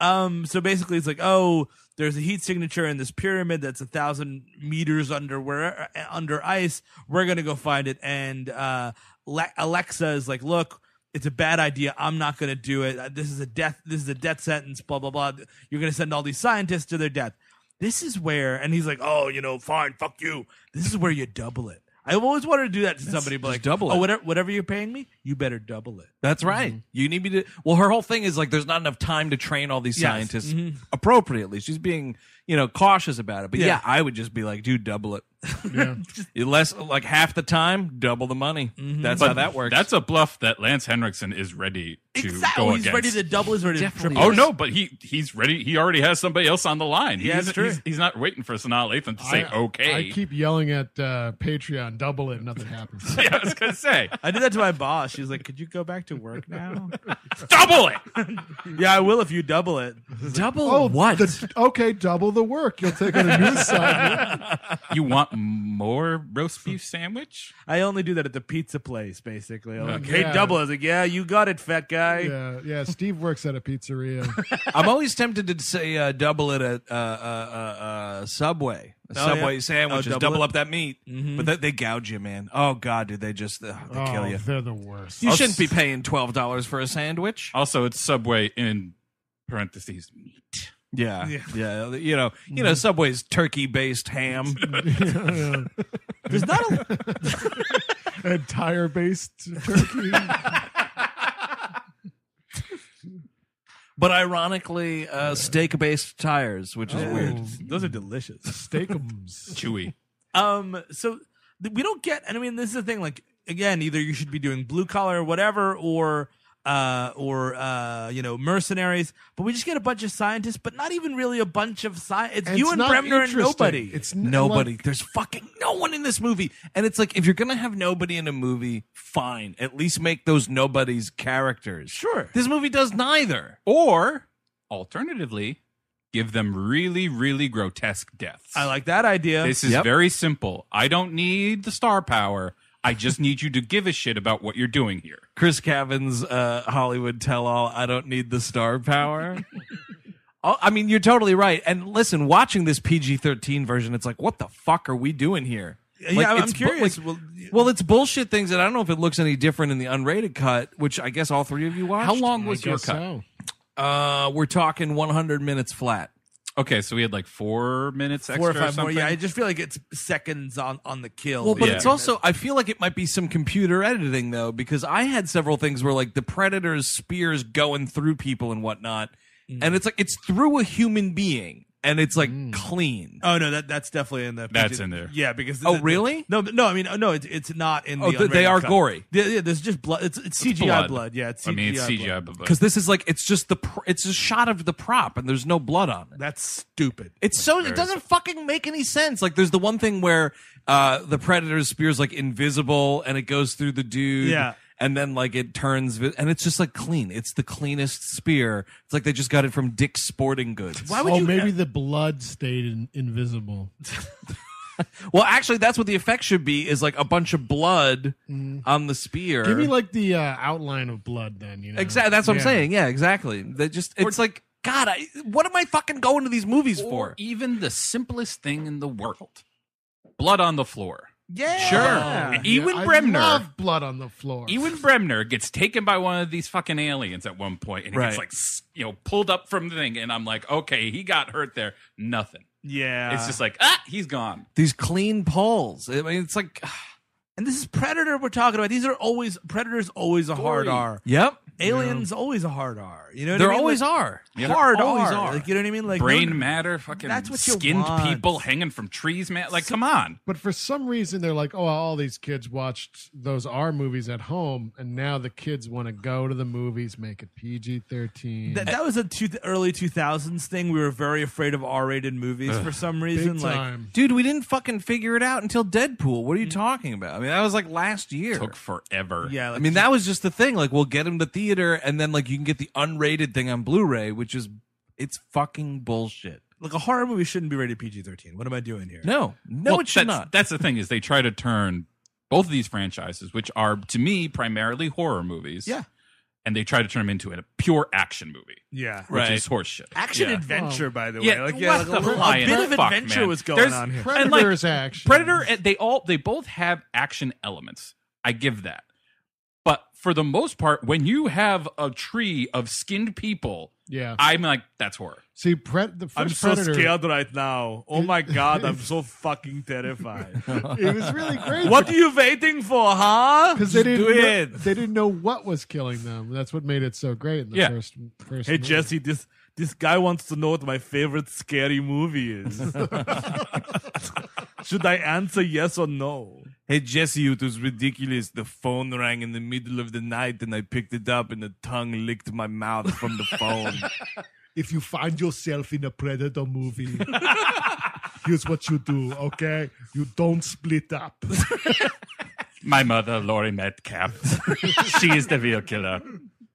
um. So basically it's like, oh... there's a heat signature in this pyramid that's a thousand meters under where, under ice. We're going to go find it. And uh, Alexa is like, look, it's a bad idea. I'm not going to do it. This is a death. This is a death sentence, blah, blah, blah. You're going to send all these scientists to their death. This is where, and he's like, oh, you know, fine, fuck you. This is where you double it. I've always wanted to do that to that's, somebody, but like, double it. Oh, whatever, whatever you're paying me, you better double it. That's right. Mm-hmm. You need me to. Well, her whole thing is like, there's not enough time to train all these yes. scientists mm-hmm. appropriately. She's being, you know, cautious about it. But yeah, yeah I would just be like, dude, double it. Yeah. Less like half the time, double the money. Mm-hmm. That's but how that works. That's a bluff that Lance Henriksen is ready to exactly. go he's against. He's ready to double. He's ready to triple. Oh no, but he he's ready. He already has somebody else on the line. Yeah, he's, he's, he's not waiting for Sanaa Lathan to I, say okay. I keep yelling at uh, Patreon, double it, nothing happens. Yeah, I was gonna say. I did that to my boss. She's like, "Could you go back to work now? Double it." Yeah, I will if you double it. Double oh, what? The, okay, double the work. You'll take on a new side. You want more roast beef sandwich? I only do that at the pizza place, basically. Okay, like, hey, yeah. double. I was like, yeah, you got it, fat guy. Yeah, yeah. Steve works at a pizzeria. I'm always tempted to say uh, double it at uh, uh, uh, Subway. A oh, Subway yeah. sandwiches, oh, double, double up that meat. Mm-hmm. But that, they gouge you, man. Oh, God, dude, they just uh, they oh, kill you. They're the worst. You I'll shouldn't s- be paying twelve dollars for a sandwich. Also, it's Subway in parentheses meat. Yeah, yeah, yeah, you know, you know, Subway's turkey-based ham. Yeah, yeah. There's not a entire-based turkey. But ironically, uh, yeah. steak-based tires, which is oh, weird. Those are delicious. Steakums, chewy. Um, so we don't get, and I mean, this is the thing. Like, again, either you should be doing blue collar or whatever, or. Uh, or, uh, you know, mercenaries. But we just get a bunch of scientists, but not even really a bunch of scientists. It's Ewan Bremner and nobody. It's n- nobody. Like- There's fucking no one in this movie. And it's like, if you're going to have nobody in a movie, fine. At least make those nobodies characters. Sure. This movie does neither. Or, alternatively, give them really, really grotesque deaths. I like that idea. This is yep. very simple. I don't need the star power. I just need you to give a shit about what you're doing here. Chris Cavan's uh, Hollywood tell-all, I don't need the star power. I mean, you're totally right. And listen, watching this P G thirteen version, it's like, what the fuck are we doing here? Like, yeah, I'm curious. Bu- like, well, it's bullshit things, and I don't know if it looks any different in the unrated cut, which I guess all three of you watched. How long was your cut? So. Uh, we're talking one hundred minutes flat. Okay, so we had like four minutes extra. Four or five or something. More, yeah, I just feel like it's seconds on, on the kill. Well, but yeah. it's also, I feel like it might be some computer editing, though, because I had several things where like the Predator's spears going through people and whatnot, mm. and it's like it's through a human being, and it's like mm. clean. Oh, no, that that's definitely in the... That's in there. Yeah, because... Oh, the, really? No, no, I mean, no, it's it's not in the... Oh, the, they are cut. Gory. Yeah, yeah, there's just blood. It's, it's C G I blood. blood. Yeah, it's C G I I mean, it's C G I blood. Because this is like, it's just the... Pr- it's a shot of the prop, and there's no blood on it. That's stupid. It's so... It doesn't fucking make any sense. Like, there's the one thing where uh, the Predator's spear's like invisible, and it goes through the dude. Yeah. And then, like, it turns... And it's just, like, clean. It's the cleanest spear. It's like they just got it from Dick's Sporting Goods. Why would oh, you... maybe the blood stayed in- invisible. Well, actually, that's what the effect should be, is, like, a bunch of blood mm. on the spear. Give me, like, the uh, outline of blood, then, you know? Exactly. That's what yeah. I'm saying. Yeah, exactly. That just... It's or, like, God, I, what am I fucking going to these movies for? Even the simplest thing in the world. Blood on the floor. Yeah, sure. Oh, Ewan yeah, Bremner. I love blood on the floor. Ewan Bremner gets taken by one of these fucking aliens at one point, and he right. gets like, you know, pulled up from the thing, and I'm like, okay, he got hurt there. Nothing. Yeah, it's just like ah, he's gone. These clean pulls. I mean, it's like And this is Predator we're talking about. These are always, Predator's always a hard R. Yep. Alien's yeah. always a hard R. You know what They're I mean? always like, are. Yep. Hard They're always R. Are. Like, you know what I mean? Like brain no, matter, fucking that's what skinned people hanging from trees, man. Like, so, come on. But for some reason, they're like, oh, all these kids watched those R movies at home, and now the kids want to go to the movies, make it P G thirteen. That, that was a two, early two thousands thing. We were very afraid of R-rated movies Ugh, for some reason. Like, dude, we didn't fucking figure it out until Deadpool. What are you mm. talking about? I mean, that was like last year. It took forever. Yeah. Like, I mean, that was just the thing. Like, we'll get him to the theater, and then like you can get the unrated thing on Blu-ray, which is it's fucking bullshit. Like, a horror movie shouldn't be rated P G thirteen. What am I doing here? No, no, well, it should that's, not. That's the thing, is they try to turn both of these franchises, which are to me primarily horror movies, yeah, and they try to turn them into a pure action movie, yeah, which right. is horseshit. Action yeah. adventure, oh. by the way. Yeah, like, yeah, like the a, a bit of fuck, adventure man. was going There's on here. Predator's and, like, action. Predator. They all they both have action elements. I give that. But for the most part, when you have a tree of skinned people, yeah, I'm like, that's horror. See, pre- the first I'm so Predator, scared right now. Oh, my God. I'm so fucking terrified. It was really great. What are you waiting for, huh? Because they, do they didn't know what was killing them. That's what made it so great in the yeah. first, first Hey, movie. Jesse, this, this guy wants to know what my favorite scary movie is. Should I answer yes or no? Hey, Jesse, it was ridiculous. The phone rang in the middle of the night, and I picked it up, and the tongue licked my mouth from the phone. If you find yourself in a Predator movie, here's what you do, okay? You don't split up. My mother, Laurie Metcalf, she is the real killer.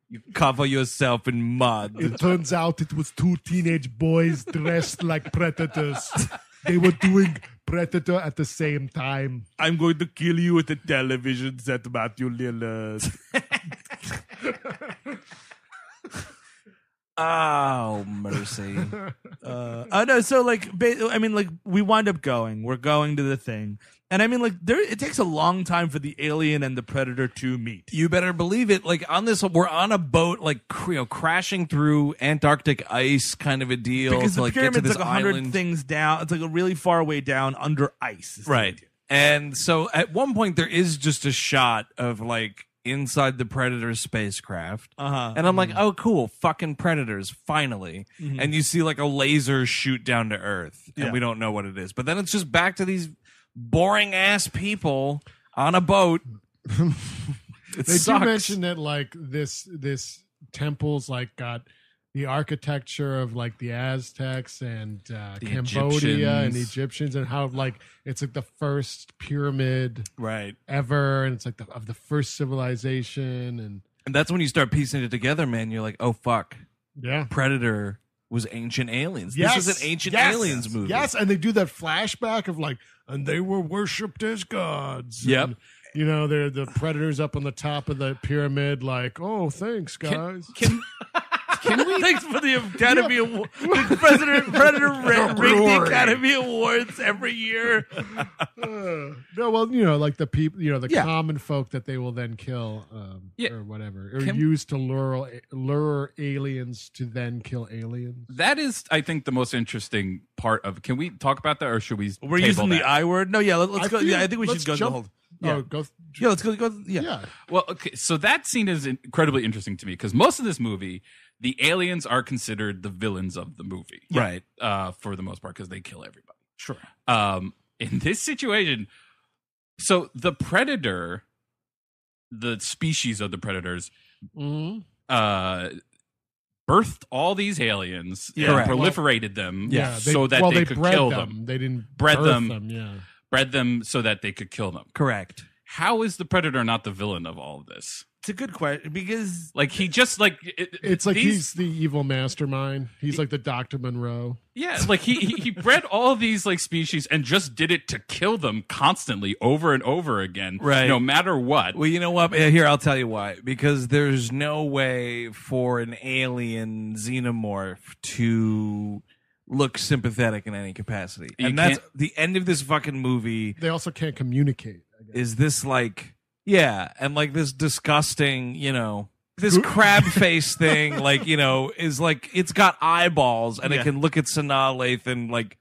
You cover yourself in mud. It turns out it was two teenage boys dressed like predators. They were doing Predator at the same time. I'm going to kill you with a television set, Matthew Lillard. Oh, mercy. Uh, oh, no, so, like, I mean, like, we wind up going. We're going to the thing. And, I mean, like, there, it takes a long time for the Alien and the Predator to meet. You better believe it. Like, on this, we're on a boat, like, you know, crashing through Antarctic ice kind of a deal. Because the pyramid's like a hundred things down. It's, like, a really far way down under ice. Right. And so, at one point, there is just a shot of, like, inside the Predator spacecraft, uh-huh. and I'm like, oh, cool, fucking Predators, finally. Mm-hmm. And you see, like, a laser shoot down to Earth, and yeah. we don't know what it is. But then it's just back to these boring-ass people on a boat. It they sucks. do mention that, like, this this temple's, like, got the architecture of, like, the Aztecs and uh, the Cambodia Egyptians. and Egyptians, and how, like, it's like the first pyramid right. ever, and it's like the, of the first civilization, and and that's when you start piecing it together, man. You're like, oh fuck, yeah, Predator was ancient aliens. Yes. This is an ancient yes. aliens movie. Yes, and they do that flashback of like, and they were worshipped as gods. Yep. And, you know, they're the Predators up on the top of the pyramid, like, oh, thanks, guys. Can, can... Can we? Thanks for the Academy yeah. Award. The President, Predator ring the Academy Awards every year. Uh, no, well, you know, like the people, you know, the yeah. common folk that they will then kill, um, yeah. or whatever, or Can use to lure lure aliens to then kill aliens. That is, I think, the most interesting part of. Can we talk about that, or should we? We're using that? the I word. No, yeah, let, let's I go. Feel, yeah, I think we should go. Jump. The whole, Yeah. Oh, go, yeah, let's go. go yeah. yeah. Well, okay. So that scene is incredibly interesting to me because most of this movie, the aliens are considered the villains of the movie, yeah. right? Uh, for the most part, because they kill everybody. Sure. Um, in this situation, so the predator, the species of the predators, mm-hmm. uh, birthed all these aliens, yeah, and proliferated well, them, yeah, they, so that well, they, they could kill them. them. They didn't bred them. them, yeah. Bred them so that they could kill them. Correct. How is the Predator not the villain of all of this? It's a good question because, like, he just like it, it's like these, he's the evil mastermind. He's he, like the Doctor Monroe. Yeah, like he he bred all these like species and just did it to kill them constantly over and over again, right? No matter what. Well, you know what? Here, I'll tell you why. Because there's no way for an alien xenomorph to look sympathetic in any capacity, you and that's the end of this fucking movie. They also can't communicate. I guess. Is this like, yeah, and like this disgusting, you know, this crab face thing, like, you know, is like it's got eyeballs and yeah. it can look at Sanaa Lathan like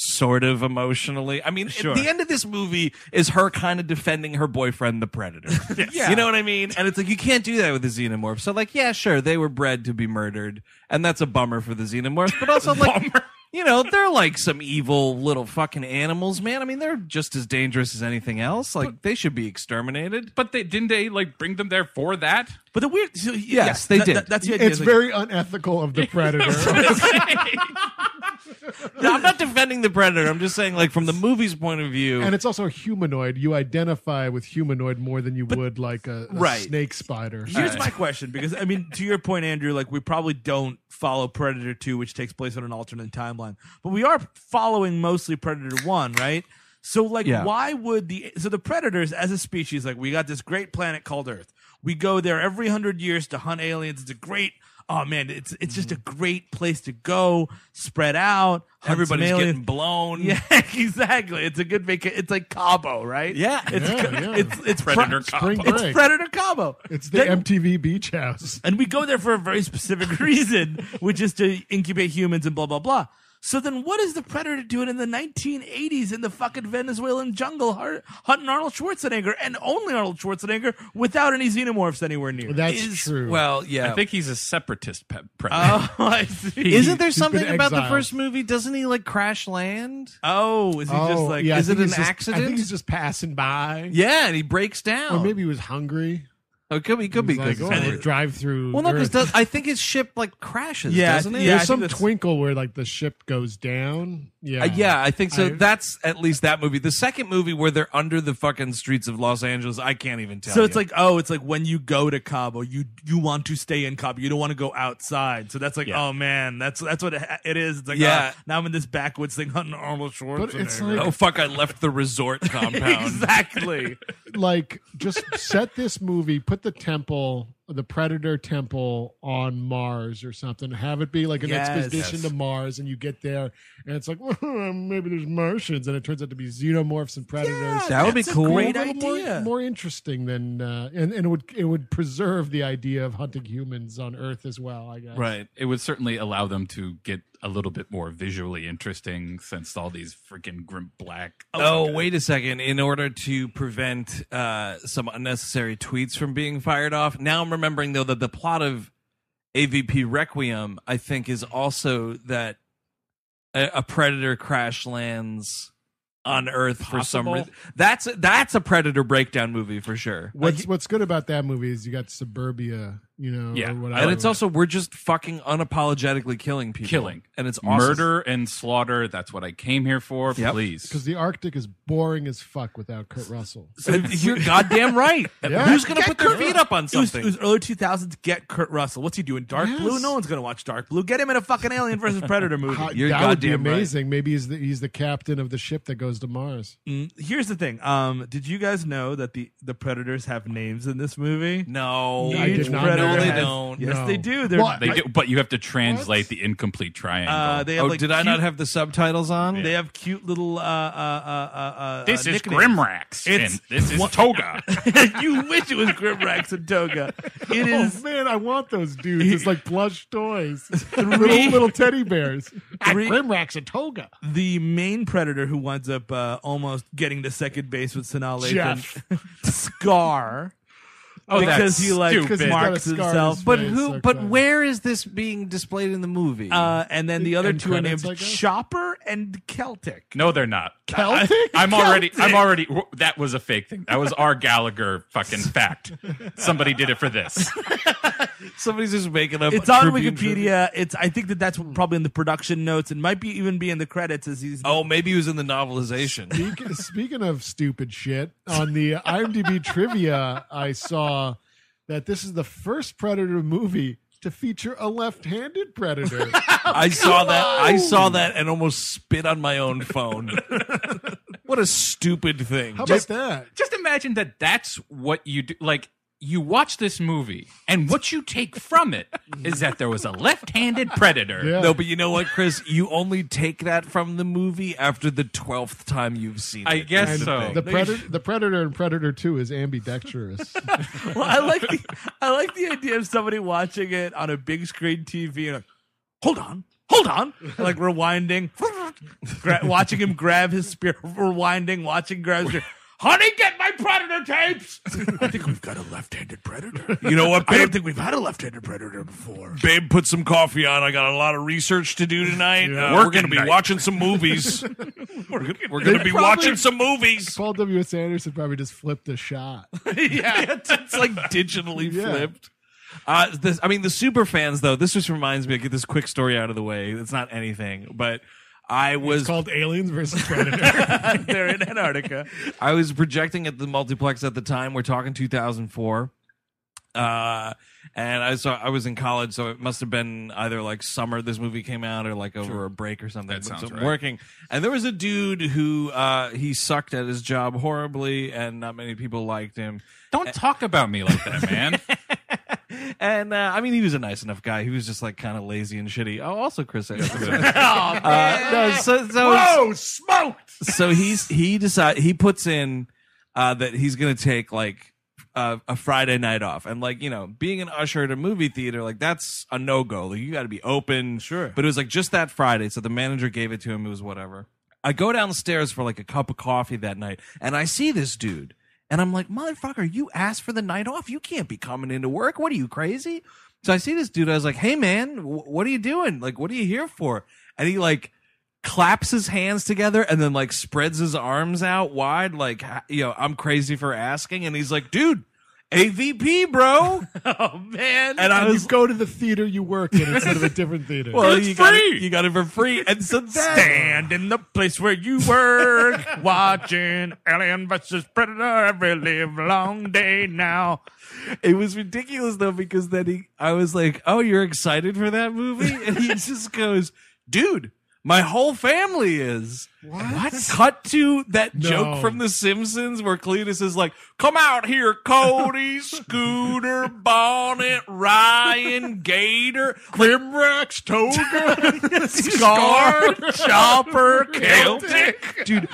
sort of emotionally. I mean, sure. At the end of this movie is her kind of defending her boyfriend, the Predator. Yes. Yeah. You know what I mean? And it's like, you can't do that with a xenomorph. So like, yeah, sure, they were bred to be murdered, and that's a bummer for the xenomorphs, but also like... You know, they're like some evil little fucking animals, man. I mean, they're just as dangerous as anything else. Like, but they should be exterminated. But they didn't they like bring them there for that? But the weird, so, yes, yes, they that, did. That, that's the idea. It's like, very unethical of the Predator. No, I'm not defending the Predator. I'm just saying, like, from the movie's point of view. And it's also a humanoid. You identify with humanoid more than you but, would like a, a right. snake spider. Here's right. my question, because I mean, to your point, Andrew, like, we probably don't follow Predator two, which takes place on an alternate timeline, but we are following mostly Predator one, right? So, like, yeah. why would the so the Predators as a species, like, we got this great planet called Earth. We go there every hundred years to hunt aliens. It's a great. Oh man, it's it's just a great place to go, spread out. Everybody's getting blown. Yeah, exactly. It's a good vacation. It's like Cabo, right? Yeah, it's yeah, yeah. it's it's Predator Cabo. It's Predator Cabo. It's the then, M T V Beach House, and we go there for a very specific reason, which is to incubate humans and blah blah blah. So then, what is the Predator doing in the nineteen eighties in the fucking Venezuelan jungle, hunting Arnold Schwarzenegger and only Arnold Schwarzenegger without any xenomorphs anywhere near? That's is, true. Well, yeah, I think he's a separatist Predator. Oh, I see. Isn't there something about exiled. the first movie? Doesn't he like crash land? Oh, is he oh, just like? Yeah, is it an just, accident? I think he's just passing by. Yeah, and he breaks down. Or maybe he was hungry. Oh, it could be, it could be like, oh, it, drive through. Well, no, because I think his ship like crashes, yeah, doesn't it? Yeah, there's I some twinkle where like the ship goes down. Yeah, uh, yeah, I think so. I, that's at least that movie. The second movie where they're under the fucking streets of Los Angeles, I can't even tell. So it's you. like, oh, it's like when you go to Cabo, you you want to stay in Cabo, you don't want to go outside. So that's like, yeah. oh man, that's that's what it is. It's like, yeah, oh, now I'm in this backwoods thing hunting Arnold Schwarzenegger. Like, oh fuck, I left the resort compound. Exactly. Like, just set this movie. Put the temple, the Predator temple on Mars or something. Have it be like an yes, expedition yes. to Mars, and you get there, and it's like, well, maybe there's Martians, and it turns out to be xenomorphs and Predators. Yeah, that would be cool. A great a idea. More, more interesting than, uh, and, and it would it would preserve the idea of hunting humans on Earth as well, I guess. Right. It would certainly allow them to get a little bit more visually interesting, since all these freaking grim black. Oh, oh wait a second. In order to prevent uh, some unnecessary tweets from being fired off, now I'm remembering, though, that the plot of A V P Requiem, I think, is also that a, a Predator crash lands on Earth Possible. for some reason. That's, that's a Predator breakdown movie for sure. What's, what's good about that movie is you got suburbia, you know, yeah. or whatever. And it's also, we're just fucking unapologetically killing people. Killing. And it's awesome. Murder and slaughter. That's what I came here for, yep. please. Because the Arctic is boring as fuck without Kurt Russell. So you're goddamn right. Yeah. Who's going to put Kurt their feet up on something? It was, it was early two thousands. Get Kurt Russell. What's he doing? Dark yes. Blue? No one's going to watch Dark Blue. Get him in a fucking Alien versus Predator movie. How, you're that would be amazing. Right. Maybe he's the, he's the captain of the ship that goes to Mars. Mm, here's the thing. Um, did you guys know that the, the Predators have names in this movie? No. no I did not know. No, they don't. Yes, no. they do. They're, well, they I, do. But you have to translate what? the incomplete triangle. Uh, they have, oh, like, did cute, I not have the subtitles on? Yeah. They have cute little. Uh, uh, uh, uh, this uh, is Grimrax. And this is Toga. You wish it was Grimrax and Toga. It oh, is. Man, I want those dudes. It's like plush toys. Three, little, little teddy bears. Three, Grimrax and Toga. The main Predator who winds up uh, almost getting to second base with Sanaa Lathan. Scar. Oh, because he like stupid. marks himself. But who? So but crazy. Where is this being displayed in the movie? Uh, and then the other and two are named Chopper and Celtic. No, they're not. Celtic? I, I'm Celtic. already. I'm already. That was a fake thing. That was our Gallagher fucking fact. Somebody did it for this. Somebody's just making up. It's on Wikipedia. It's. I think that that's probably in the production notes. It might be even be in the credits as he's. Oh, maybe he was in the novelization. Speaking, speaking of stupid shit, on the IMDb trivia, I saw. Uh, that this is the first Predator movie to feature a left-handed Predator. I saw that. I saw that and almost spit on my own phone. What a stupid thing. How just, about that? Just imagine that that's what you do. Like, you watch this movie, and what you take from it is that there was a left-handed Predator. Yeah. No, but you know what, Chris? You only take that from the movie after the twelfth time you've seen it. I guess and so. The, the, Predator, the Predator in Predator two is ambidextrous. Well, I like, the, I like the idea of somebody watching it on a big screen T V and like, hold on. Hold on. Like rewinding. gra- watching him grab his spear, rewinding, watching grab spear. Honey, get my Predator tapes. I think we've got a left-handed Predator. You know what, babe? I don't think we've had a left-handed Predator before. Babe, put some coffee on. I got a lot of research to do tonight. Yeah, uh, we're going to be watching some movies. we're we're going to be probably, watching some movies. Paul W. S. Anderson probably just flipped a shot. Yeah, it's, it's like digitally yeah. flipped. Uh, this, I mean, the super fans, though, this just reminds me, I get this quick story out of the way. It's not anything, but... I was it's called Aliens versus Predator. They're in Antarctica. I was projecting at the multiplex at the time. We're talking two thousand four, uh, and I saw I was in college, so it must have been either like summer this movie came out, or like over sure. a break or something. That sounds so right. Working, and there was a dude who uh, he sucked at his job horribly, and not many people liked him. Don't and- talk about me like that, man. And, uh, I mean, he was a nice enough guy. He was just, like, kind of lazy and shitty. Oh, also Chris Anderson. oh, uh, no, so, so Whoa, smoked! So he's, he decides, he puts in uh, that he's going to take, like, uh, a Friday night off. And, like, you know, being an usher at a movie theater, like, that's a no-go. Like, you got to be open. Sure. But it was, like, just that Friday. So the manager gave it to him. It was whatever. I go downstairs for, like, a cup of coffee that night. And I see this dude. And I'm like, motherfucker, you asked for the night off. You can't be coming into work. What are you, crazy? So I see this dude. I was like, hey, man, w- what are you doing? Like, what are you here for? And he, like, claps his hands together and then, like, spreads his arms out wide. Like, you know, I'm crazy for asking. And he's like, dude. A V P, bro. Oh, man. And I was, you go to the theater you work in instead of a different theater. Well, it's you free. Got it, you got it for free. And so then, stand in the place where you work, watching Alien versus Predator every live long day now. It was ridiculous, though, because then he, I was like, oh, you're excited for that movie? And he just goes, dude. My whole family is. What? Cut to that no. joke from The Simpsons where Cletus is like, come out here, Cody, Scooter, Bonnet, Ryan, Gator, Grimrex, Toga, Scar, Chopper, Celtic. Dude,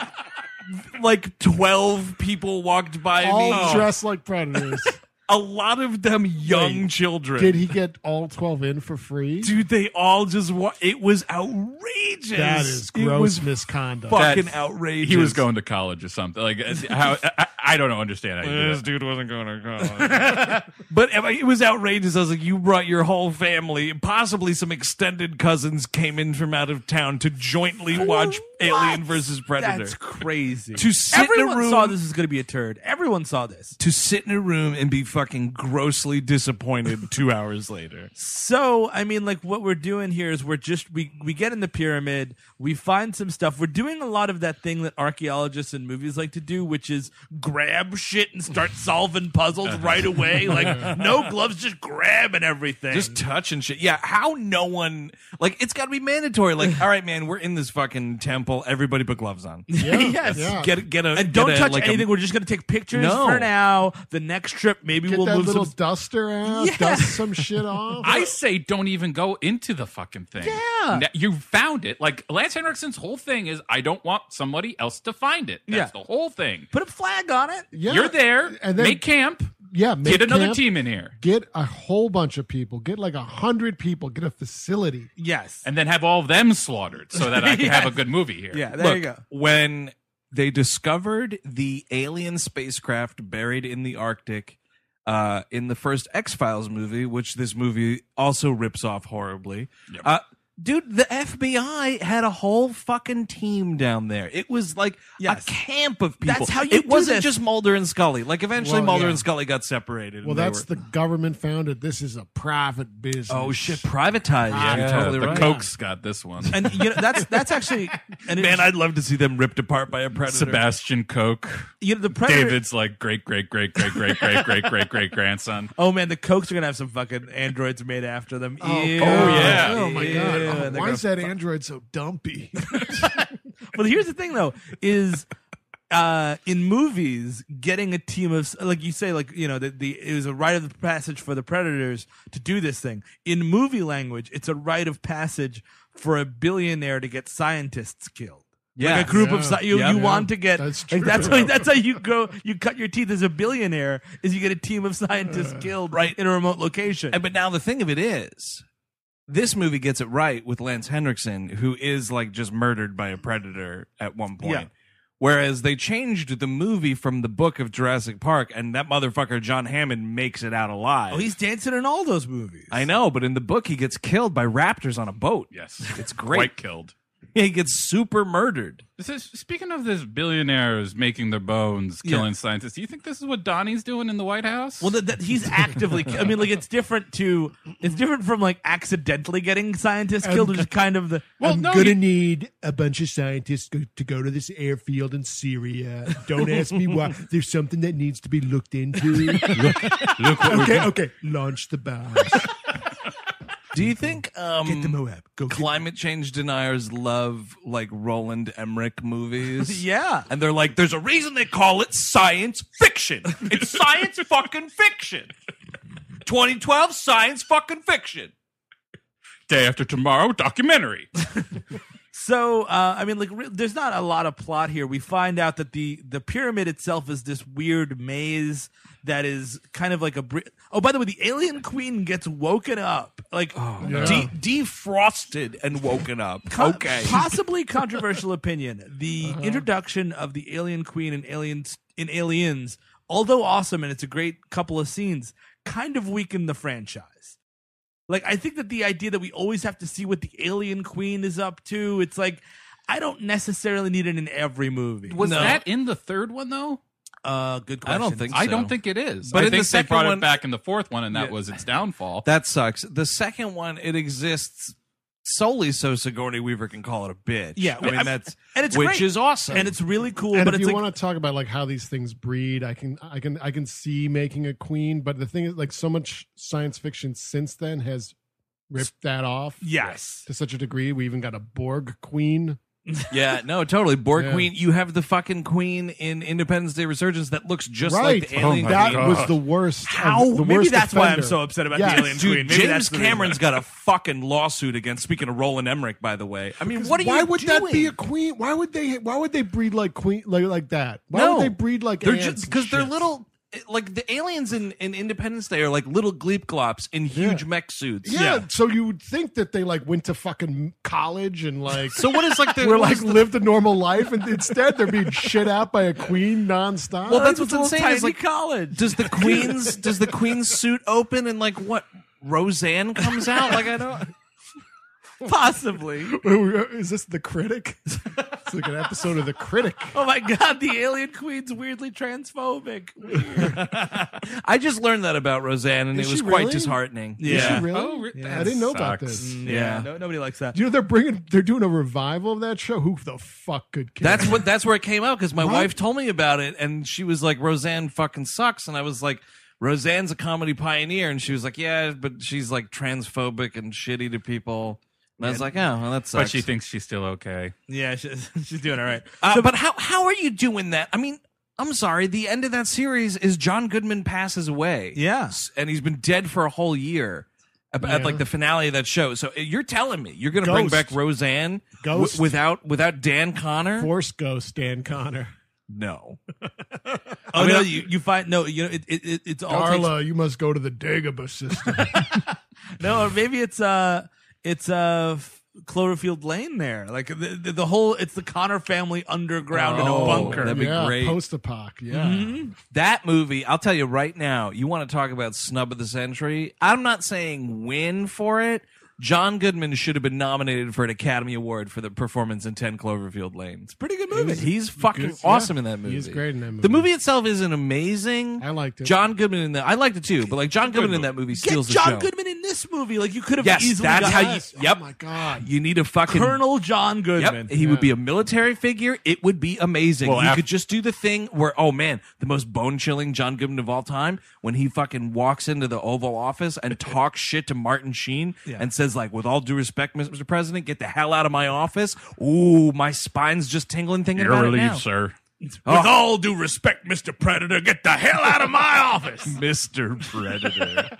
like twelve people walked by all me. All dressed like predators. A lot of them young Wait, children. Did he get all twelve in for free? Dude, they all just... Wa- it was outrageous. That is gross misconduct. Fucking that, outrageous. He was going to college or something. Like, how I, I don't understand how you This do that. Dude wasn't going to college. But it was outrageous. I was like, you brought your whole family. Possibly some extended cousins came in from out of town to jointly watch Alien versus Predator. That's crazy. To sit Everyone in a room, saw this is going to be a turd. Everyone saw this. To sit in a room and be fucking grossly disappointed two hours later. So, I mean, like, what we're doing here is we're just, we, we get in the pyramid, we find some stuff. We're doing a lot of that thing that archaeologists in movies like to do, which is grab shit and start solving puzzles right away. Like, no gloves, just grabbing everything. Just touching shit. Yeah, how no one, like, it's got to be mandatory. Like, all right, man, we're in this fucking temple. Everybody put gloves on. Yeah, yes. Yeah. Get, get a, and don't get a, touch like anything. A, we're just going to take pictures no. for now. The next trip, maybe. Maybe Get we'll that move little some... duster out, yeah. dust some shit off. I say don't even go into the fucking thing. Yeah. Now, you found it. Like, Lance Henriksen's whole thing is, I don't want somebody else to find it. That's yeah. the whole thing. Put a flag on it. Yeah. You're there. And then, make camp. Yeah, make Get camp, another team in here. Get a whole bunch of people. Get like a hundred people. Get a facility. Yes. And then have all of them slaughtered so that I can yes. have a good movie here. Yeah, there Look, you go. When they discovered the alien spacecraft buried in the Arctic... Uh, in the first X-Files movie, which this movie also rips off horribly. Yep. Uh, dude, the F B I had a whole fucking team down there. It was like yes. a camp of people. That's how you It do wasn't this. Just Mulder and Scully. Like, eventually well, Mulder yeah. and Scully got separated. Well, that's were... the government founded. This is a private business. Oh, shit. Privatized. Yeah, yeah totally the right. Koch's got this one. And, you know, that's that's actually... And Man, I'd love to see them ripped apart by a predator. Sebastian Koch. You know, the predator... David's like great, great, great, great, great, great, great, great, great grandson. Oh, man, the Kochs are going to have some fucking androids made after them. Oh, Ew. oh yeah. Oh, my Ew. God. Yeah, oh, why is that fuck. Android so dumpy? Well, here's the thing, though, is uh, in movies, getting a team of, like you say, like, you know, the, the it was a rite of passage for the Predators to do this thing. In movie language, it's a rite of passage for a billionaire to get scientists killed. Yeah, like a group yeah. of you. Yeah, you yeah. want to get that's true. Like, that's, how, that's how you go. You cut your teeth as a billionaire is you get a team of scientists uh, killed right in a remote location. And, but now the thing of it is. This movie gets it right with Lance Henriksen, who is like just murdered by a predator at one point. Yeah. Whereas they changed the movie from the book of Jurassic Park, and that motherfucker John Hammond makes it out alive. Oh, he's dancing in all those movies. I know, but in the book, he gets killed by raptors on a boat. Yes. It's great. Quite killed. He gets super murdered. This is, speaking of this billionaires making their bones, killing yeah. scientists, do you think this is what Donnie's doing in the White House? Well, that, that he's actively... I mean, like, it's different to... It's different from, like, accidentally getting scientists killed, which is kind of the... Well, I'm no, going to need a bunch of scientists go, to go to this airfield in Syria. Don't ask me why. There's something that needs to be looked into. look, look what okay, okay. Launch the bombs. Do you think um, get the Moab. Go climate change deniers love like Roland Emmerich movies? Yeah. And they're like, there's a reason they call it science fiction. It's science fucking fiction. twenty twelve science fucking fiction. Day after tomorrow, documentary. So, uh, I mean, like, re- there's not a lot of plot here. We find out that the, the pyramid itself is this weird maze that is kind of like a... Bri- oh, by the way, the alien queen gets woken up. Like, oh, yeah. de- defrosted and woken up. Con- okay. Possibly controversial opinion. The uh-huh. introduction of the alien queen in Aliens, in Aliens, although awesome and it's a great couple of scenes, kind of weakened the franchise. Like, I think that the idea that we always have to see what the alien queen is up to, it's like, I don't necessarily need it in every movie. Was no. that in the third one, though? Uh, good question. I don't think so. I don't think it is. But I in think the second they brought one, it back in the fourth one, and that yeah. was its downfall. That sucks. The second one, it exists solely so Sigourney Weaver can call it a bitch. Yeah. I mean, I'm, that's, and it's which great. Is awesome. And it's really cool. And but if it's you like, want to talk about like how these things breed, I can, I can, I can see making a queen, but the thing is like so much science fiction since then has ripped that off. Yes. To such a degree. We even got a Borg queen. Yeah, no, totally. Borg yeah. Queen. You have the fucking queen in Independence Day Resurgence that looks just right. like the alien oh that queen. That was the worst. How? The Maybe worst that's offender. Why I'm so upset about yes. the alien Dude, queen. Maybe James that's Cameron's got a fucking lawsuit against. Speaking of Roland Emmerich, by the way, I mean, because what are why you? Why would doing? That be a queen? Why would they? Why would they breed like queen like like that? Why no. would they breed like they're ants just because they're little. Like the aliens in, in Independence Day are like little gleep-glops in huge yeah. mech suits. Yeah, yeah, so you would think that they like went to fucking college and like so what is like they were like the... lived a normal life, and instead they're being shit out by a queen nonstop. Well, that's what's insane is like college. Does the queen's does the queen's suit open and like what Roseanne comes out? Like I don't. Possibly. Is this The Critic? It's like an episode of The Critic. Oh my God, the alien queen's weirdly transphobic. Weird. I just learned that about Roseanne, and Is it was really? Quite disheartening. Yeah. Is she really? Oh, yeah. I didn't know sucks. About this. Yeah. yeah. No, nobody likes that. You know, they're bringing, they're doing a revival of that show. Who the fuck could care? That's what. That's where it came out, because my right? wife told me about it, and she was like, Roseanne fucking sucks, and I was like, Roseanne's a comedy pioneer, and she was like, yeah, but she's like transphobic and shitty to people. And I was like, oh, well, that sucks. But she thinks she's still okay. Yeah, she's, she's doing all right. Uh, so, but how how are you doing that? I mean, I'm sorry. The end of that series is John Goodman passes away. Yeah. And he's been dead for a whole year at, yeah. at like the finale of that show. So you're telling me you're going to bring back Roseanne ghost. W- without without Dan Connor? Force Ghost Dan Connor. No. oh, I mean, no, you, you find, no, you know, it, it, it, it's all. Darla, takes... you must go to the Dagobah system. No, or maybe it's, uh, It's uh, Cloverfield Lane there. Like the, the, the whole, it's the Connor family underground oh, in a bunker. That'd be yeah, great. Post-apoc, yeah. Mm-hmm. That movie, I'll tell you right now, you want to talk about snub of the century? I'm not saying win for it. John Goodman should have been nominated for an Academy Award for the performance in ten Cloverfield Lane. It's a pretty good movie. He's fucking good, awesome yeah. in that movie. He's great in that movie. The movie itself isn't amazing. I liked it. John Goodman in that. I liked it too, but like John Goodman in that movie steals Get the John show. John Goodman in this movie, like you could have yes, easily that's got how you, yep. Oh my God. You need a fucking Colonel John Goodman. Yep. He yeah. would be a military figure. It would be amazing. Well, you after- could just do the thing where oh man, the most bone-chilling John Goodman of all time when he fucking walks into the Oval Office and talks shit to Martin Sheen yeah. and says like, with all due respect, Mister President, get the hell out of my office. Ooh, my spine's just tingling thinking Your about relief, it now. Sir. With oh. all due respect, Mister Predator, get the hell out of my office. Mister Predator.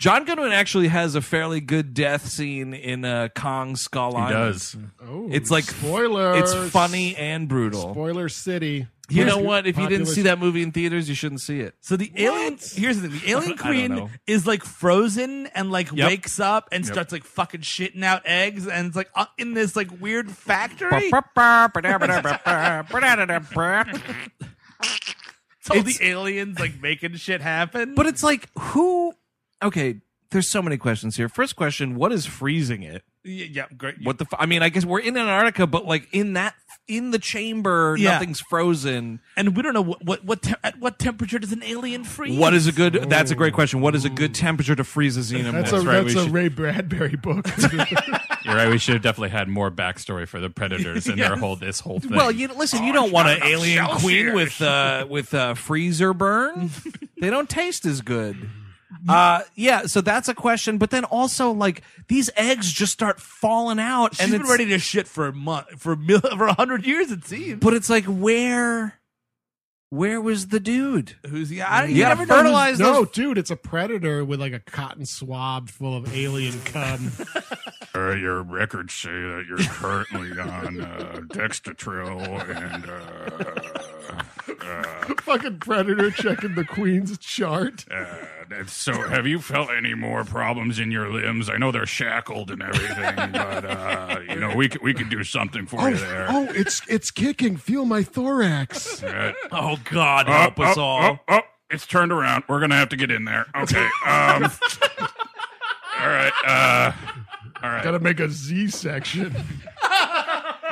John Goodman actually has a fairly good death scene in uh, Kong Skull Island. He does. Oh, it's like spoilers. It's funny and brutal. Spoiler City. You know what? If you didn't see that movie in theaters, you shouldn't see it. So the what? alien, here's the thing: the alien queen is like frozen and like yep. wakes up and yep. starts like fucking shitting out eggs, and it's like uh, in this like weird factory. It's all the aliens like making shit happen. But it's like who? Okay, there's so many questions here. First question: what is freezing it? Yeah, great. What the? F- I mean, I guess we're in Antarctica, but like in that, in the chamber, yeah. nothing's frozen, and we don't know what what, what te- at what temperature does an alien freeze? What is a good? Oh. That's a great question. What is a good temperature to freeze a xenomorph? That's a, that's right, that's a should... Ray Bradbury book. You're right. We should have definitely had more backstory for the Predators and yes. their whole this whole thing. Well, you listen. You oh, don't want an alien queen with uh, with uh, freezer burn. They don't taste as good. Uh yeah, so that's a question, but then also like these eggs just start falling out. She's and it's been ready to shit for a month, for mil- for a hundred years it seems. But it's like where, where was the dude? Who's the? I, you yeah, never fertilized. No, those... dude, it's a predator with like a cotton swab full of alien cum. Uh, your records say that you're currently on uh, Dextatril and. Uh... Uh, fucking predator checking the queen's chart. Uh, so, have you felt any more problems in your limbs? I know they're shackled and everything, but uh, you know we could, we could do something for oh, you there. Oh, it's it's kicking. Feel my thorax. Uh, oh God, help oh, us oh, all. Oh, oh, it's turned around. We're gonna have to get in there. Okay. Um, all right. Uh, all right. Gotta make a Z section.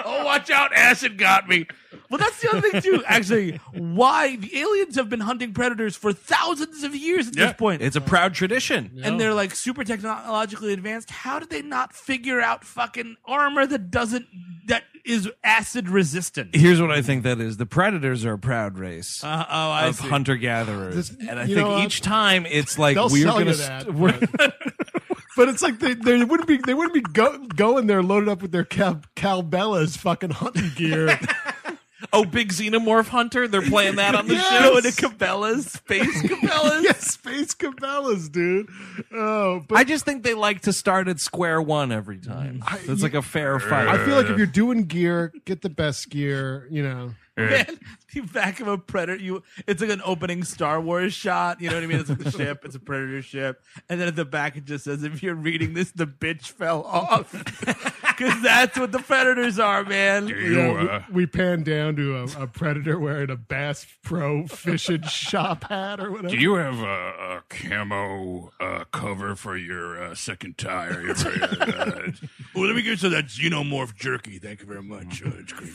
Oh, watch out! Acid got me. Well, that's the other thing too. Actually, why the aliens have been hunting predators for thousands of years at yeah. this point? It's a proud tradition, yeah. and they're like super technologically advanced. How did they not figure out fucking armor that doesn't that is acid resistant? Here's what I think that is: the predators are a proud race uh, oh, I of hunter gatherers, and I think each time it's like we're going to. St- we're- But it's like they, they wouldn't be they wouldn't be go, going there loaded up with their Cal, Calbella's fucking hunting gear. Oh, big xenomorph hunter! They're playing that on the yes. show in a Cabela's, space Cabela's, yes, space Cabela's, dude. Oh, but I just think they like to start at square one every time. I, so it's you, like a fair fight. I feel like if you're doing gear, get the best gear. You know, man, the back of a predator. You, it's like an opening Star Wars shot. You know what I mean? It's like the ship. It's a predator ship, and then at the back it just says, "If you're reading this, the bitch fell off." Because that's what the predators are, man. You, yeah, uh, we, we pan down to a, a predator wearing a Bass Pro fishing shop hat or whatever. Do you have a, a camo uh, cover for your uh, second tire? uh, well, let me get to that xenomorph jerky. Thank you very much. Uh, it's great.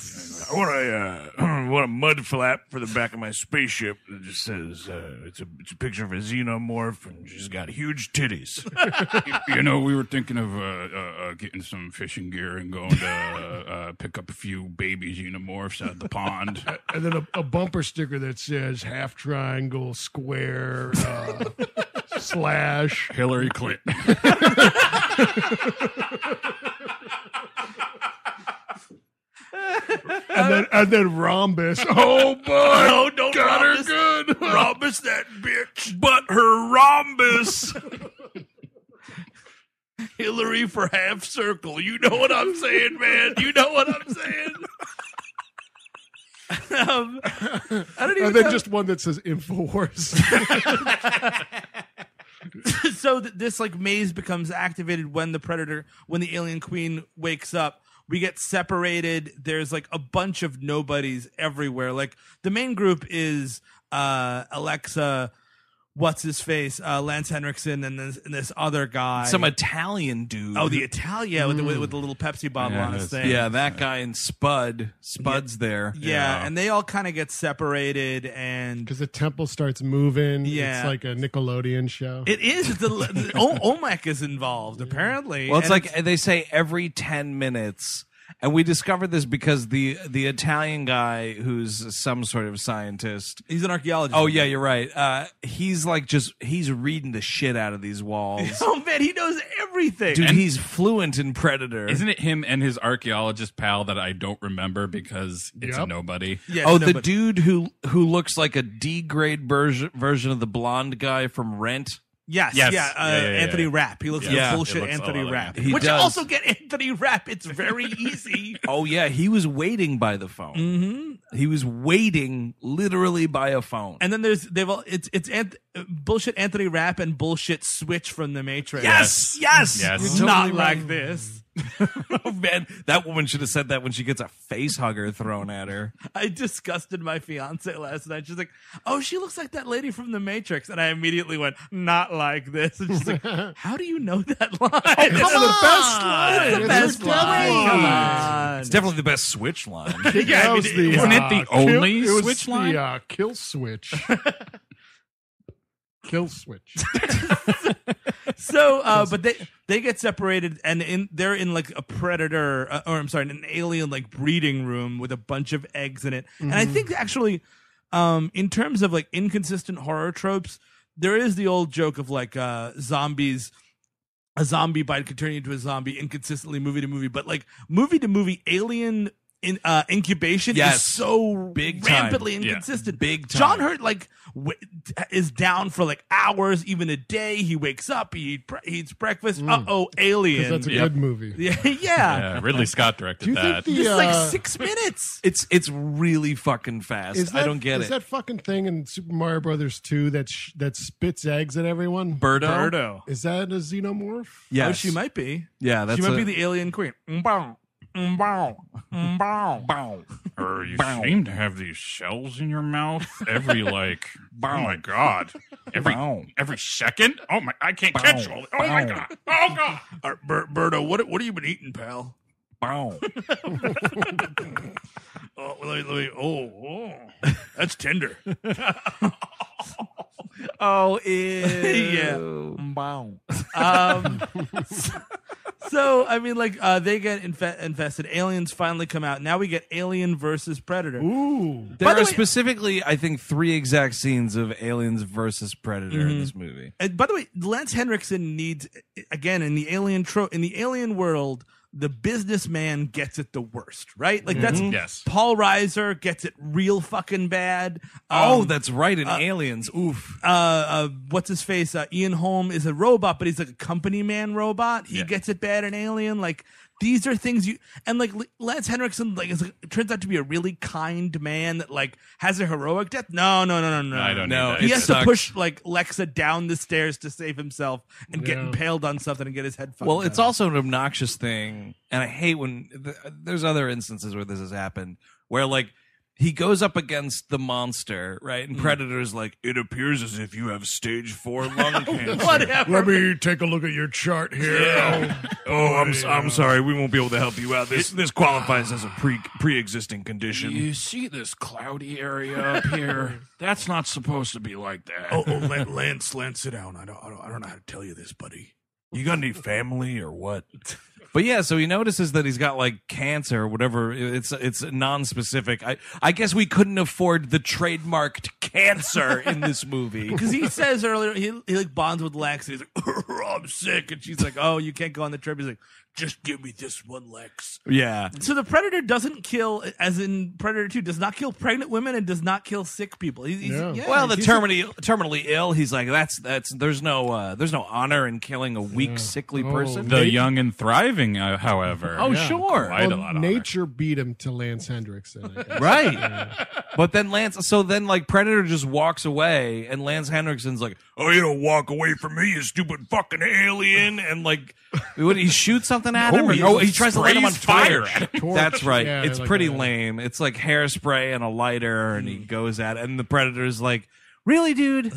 I want a, uh, want a mud flap for the back of my spaceship that just says uh, it's a it's a picture of a xenomorph and she's got huge titties. you, you know, we were thinking of uh, uh, getting some fishing gear and going to uh, uh, pick up a few baby xenomorphs out of the pond. And then a, a bumper sticker that says half triangle, square, uh, slash. Hillary Clinton. and then and then rhombus. Oh, boy. No, don't got rhombus. Her good. Rhombus that bitch. But her rhombus. Hillary for half circle. You know what I'm saying, man. You know what I'm saying. um, I don't even. And then know. Just one that says Infowars. So th- this like maze becomes activated when the predator, when the alien queen wakes up. We get separated. There's like a bunch of nobodies everywhere. Like the main group is uh, Alexa. What's his face? Uh, Lance Henriksen and this, and this other guy, some Italian dude. Oh, the Italia with, mm. with, with the little Pepsi bottle yeah, on his thing. Yeah, that guy and Spud. Spud's yeah. there. Yeah, yeah, and they all kind of get separated, and because the temple starts moving. Yeah, it's like a Nickelodeon show. It is. It's a, o- Olmec is involved yeah. apparently. Well, it's and like it's, they say every ten minutes. And we discovered this because the the Italian guy who's some sort of scientist. He's an archaeologist. Oh, yeah, you're right. Uh, he's like just, he's reading the shit out of these walls. Oh, man, he knows everything. Dude, and he's fluent in Predator. Isn't it him and his archaeologist pal that I don't remember because it's yep. a nobody? Yeah, oh, nobody. The dude who, who looks like a D-grade version version of the blonde guy from Rent. Yes, yes. Yeah, uh, yeah, yeah, yeah, Anthony Rapp. He looks yeah. like yeah. bullshit looks Anthony Rapp. Like Which does. also get Anthony Rapp. It's very easy. Oh, yeah. He was waiting by the phone. Mm-hmm. He was waiting literally by a phone. And then there's, they've all, it's, it's Anth- bullshit Anthony Rapp and bullshit Switch from The Matrix. Yes, yes. yes. yes. Not totally like right. this. Oh, man. That woman should have said that when she gets a face hugger thrown at her. I disgusted my fiance last night. She's like, oh, she looks like that lady from The Matrix. And I immediately went, not like this. And she's like, how do you know that line? Oh, come it's on. the best line. It's the it's best line. line. Come on. It's definitely the best Switch line. yeah, was I mean, the, wasn't uh, it the only kill, it was Switch the, line? Uh, kill Switch. Kill Switch. So, uh, but they they get separated, and in, they're in like a predator, uh, or I'm sorry, an alien like breeding room with a bunch of eggs in it. Mm-hmm. And I think actually, um, in terms of like inconsistent horror tropes, there is the old joke of like uh, zombies. A zombie bite could turn you into a zombie inconsistently, movie to movie, but like movie to movie, alien in uh, incubation yes. is so Big rampantly time. inconsistent. Yeah. Big time. John Hurt like w- is down for like hours, even a day. He wakes up, he, eat pre- he eats breakfast. Mm. Uh oh, Alien. That's a yep. good movie. Yeah, yeah. yeah. Ridley Scott directed that. The, it's uh, like six minutes. It's it's really fucking fast. Is that, I don't get is it. Is that fucking thing in Super Mario Brothers two that sh- that spits eggs at everyone? Birdo. Birdo. Is that a xenomorph? Yeah, oh, she might be. Yeah, that's she might a- be the alien queen. Mm-bow. Bow, bow, bow. Or you bow. seem to have these shells in your mouth every like. Bow. Oh my god! Every bow. every second. Oh my! I can't bow. catch all. Oh bow. my god! Oh god! All right, Ber- Berto, what what have you been eating, pal? Bow. oh, let me, let me, oh, oh, that's tender. oh, ew. yeah. Bow. Um. So, I mean, like, uh, they get infe- infested. Aliens finally come out. Now we get Alien versus Predator. Ooh. There the are way, specifically, I think, three exact scenes of Aliens versus Predator mm-hmm. in this movie. And by the way, Lance Henriksen needs, again, in the alien tro- in the alien world, the businessman gets it the worst, right? Like, that's mm-hmm. yes. Paul Reiser gets it real fucking bad. Um, oh, that's right. In uh, Aliens. Oof. Uh, uh, what's his face? Uh, Ian Holm is a robot, but he's like a company man robot. He yeah. gets it bad in Alien. Like, these are things you, and like Lance Henriksen, like, is, like turns out to be a really kind man that like has a heroic death. No, no, no, no, no. I don't know. He has sucks. to push like Lexa down the stairs to save himself and yeah. get impaled on something and get his head fucked. Well, it's out. also an obnoxious thing, and I hate when th- there's other instances where this has happened where like he goes up again's the monster, right? And mm. Predator's like, it appears as if you have stage four lung cancer. Whatever. Let me take a look at your chart here. Yeah. Oh, oh, I'm yeah. I'm sorry. We won't be able to help you out. This it, this qualifies uh, as a pre pre-existing condition. You see this cloudy area up here? That's not supposed to be like that. Oh, oh Lance, Lance, sit down. I don't, I don't I don't know how to tell you this, buddy. You got any family or what? But yeah, so he notices that he's got like cancer or whatever. It's it's non-specific. I I guess we couldn't afford the trademarked cancer in this movie because he says earlier he he like bonds with Lex and he's like, oh, I'm sick, and she's like, oh, you can't go on the trip. He's like, just give me this one, Lex. Yeah. So the Predator doesn't kill, as in Predator two, does not kill pregnant women and does not kill sick people. He's, he's, no. yeah, well, the terminally a- terminally ill. He's like, that's that's there's no uh, there's no honor in killing a weak, yeah. sickly oh. person. The they, young and thriving. Uh, however, oh yeah. sure, well, a lot nature beat him to Lance Henriksen, I guess. right? Yeah. But then Lance, so then like Predator just walks away, and Lance Henriksen's like, "Oh, you don't walk away from me, you stupid fucking alien!" And like, what, he shoots something at him, oh, or, he, oh, he tries to light him on fire. fire. That's right. Yeah, it's like pretty that. lame. It's like hairspray and a lighter, and mm. he goes at it, and the Predator's like, "Really, dude?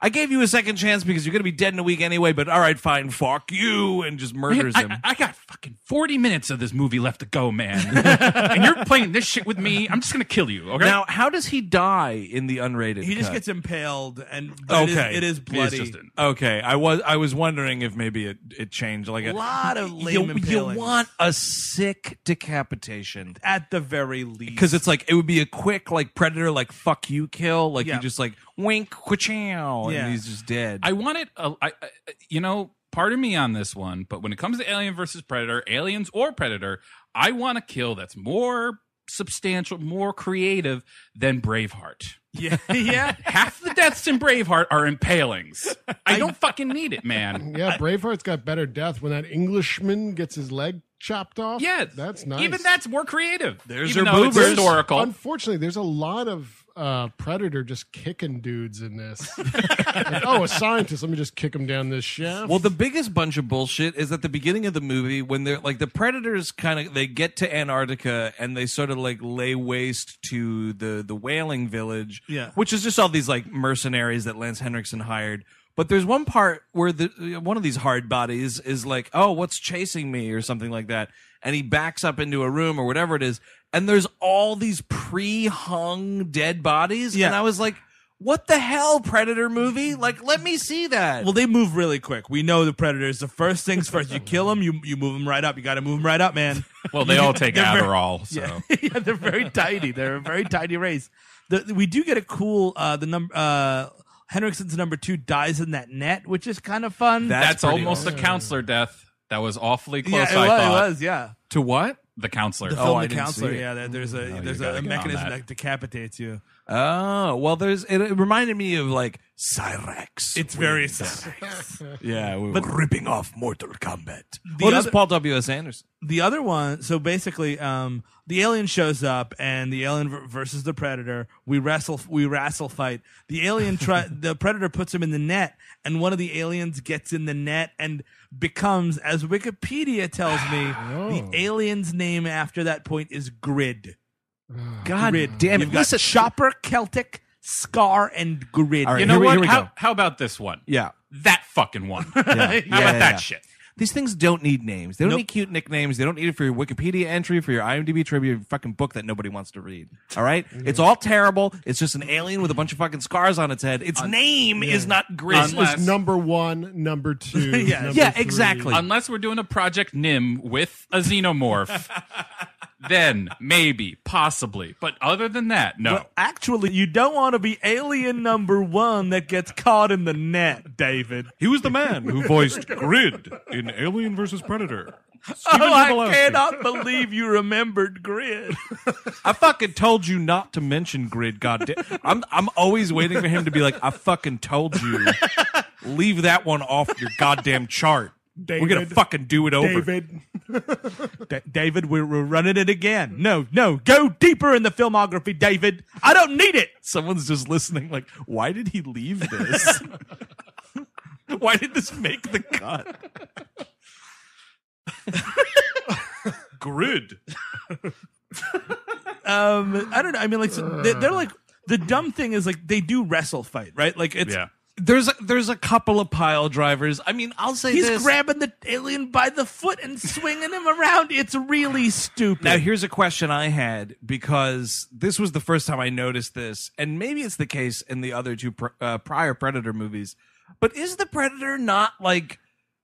I gave you a second chance because you're going to be dead in a week anyway, but all right, fine, fuck you," and just murders man, I, him. I, I got fucking forty minutes of this movie left to go, man. And you're playing this shit with me. I'm just going to kill you, okay? Now, how does he die in the unrated He cut? Just gets impaled, and okay. it, is, it is bloody. It is just a, okay, I was I was wondering if maybe it, it changed. Like a, a lot of lame impalings. You want a sick decapitation. At the very least. Because it's like, it would be a quick, like, Predator, like, fuck you kill. Like, yeah. you just, like, wink, ka-chow. Yeah. And he's just dead. I want it, uh, I, I, you know, part of me on this one, but when it comes to Alien versus Predator, aliens or Predator, I want a kill that's more substantial, more creative than Braveheart. Yeah, yeah. Half the deaths in Braveheart are impalings. I don't fucking need it, man. Yeah, Braveheart's got better death when that Englishman gets his leg chopped off. Yeah, that's nice. Even that's more creative. There's your boobers. It's historical. Unfortunately, there's a lot of uh, Predator just kicking dudes in this. Like, oh, a scientist. Let me just kick him down this shaft. Well, the biggest bunch of bullshit is at the beginning of the movie when they're like the Predators kind of they get to Antarctica and they sort of like lay waste to the the whaling village. Yeah, which is just all these like mercenaries that Lance Henriksen hired. But there's one part where the one of these hard bodies is like, "Oh, what's chasing me?" or something like that, and he backs up into a room or whatever it is, and there's all these pre-hung dead bodies. Yeah. And I was like, what the hell, Predator movie? Like, let me see that. Well, they move really quick. We know the Predators. The first things first. You kill them, you, you move them right up. You got to move them right up, man. Well, they all take Adderall. Very, so. Yeah. Yeah, they're very tidy. They're a very tidy race. The, we do get a cool, uh, the number, uh, Henriksen's number two dies in that net, which is kind of fun. That's, That's almost awesome. A counselor death. That was awfully close, yeah, it I was, thought. It was, yeah. To what? The counselor. The film, oh, I the didn't counselor. See it. Yeah, there's a no, there's a mechanism that. that decapitates you. Oh, well, there's. It, it reminded me of like Cyrex. It's very Cyrex. Yeah, we but, were ripping off Mortal Kombat. Well, this is Paul W. S. Anderson. The other one. So basically, um, the alien shows up, and the alien versus the Predator. We wrestle. We wrestle fight. The alien. Try, the Predator puts him in the net, and one of the aliens gets in the net and becomes, as Wikipedia tells me, oh. the alien's name after that point is Grid. God Grid. Damn it. You've got Listen. Chopper, Celtic, Scar, and Grid. Right, you know we, what? How, how about this one? Yeah. That fucking one. Yeah. How yeah, about yeah, that yeah. shit? These things don't need names. They don't nope. need cute nicknames. They don't need it for your Wikipedia entry, for your IMDb trivia, your fucking book that nobody wants to read. All right? It's all terrible. It's just an alien with a bunch of fucking scars on its head. Its Un- name yeah. is not Grizz. This is number one, number two, yeah, number yeah, exactly. Three. Unless we're doing a Project Nim with a xenomorph. Then, maybe, possibly. But other than that, no. Well, actually, you don't want to be alien number one that gets caught in the net, David. He was the man who voiced Grid in Alien versus Predator. Steven oh, Zabalowski. I cannot believe you remembered Grid. I fucking told you not to mention Grid, goddamn. I'm, I'm always waiting for him to be like, I fucking told you. Leave that one off your goddamn chart. David, we're gonna fucking do it over, David. D- David, we're, we're running it again. No, no, go deeper in the filmography, David. I don't need it. Someone's just listening. Like, why did he leave this? Why did this make the cut? Grid. um, I don't know. I mean, like, so they, they're like the dumb thing is like they do wrestle fight, right? Like, it's. Yeah. There's a, there's a couple of pile drivers. I mean, I'll say this. He's grabbing the alien by the foot and swinging him around. It's really stupid. Now, here's a question I had, because this was the first time I noticed this, and maybe it's the case in the other two pr- uh, prior Predator movies, but is the Predator not, like,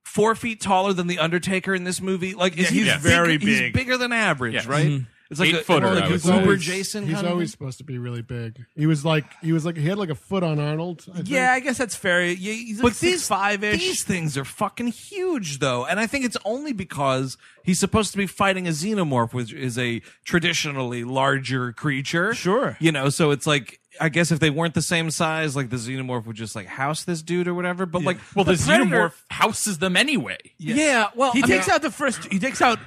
four feet taller than the Undertaker in this movie? Like, is yeah, he's, he's very big, big. He's bigger than average, mm-hmm. right? Mm-hmm. It's like eight footer. Like Uber always, Jason. He's always supposed to be really big. He was like he was like he had like a foot on Arnold. I yeah, think. I guess that's fair. Yeah, he's like but these five-ish. These things are fucking huge, though, and I think it's only because he's supposed to be fighting a xenomorph, which is a traditionally larger creature. Sure, you know, so it's like. I guess if they weren't the same size, like the xenomorph would just like house this dude or whatever. But yeah. like, well, the, the Predator... xenomorph houses them anyway. Yes. Yeah, well, he I takes mean, out the first. He takes out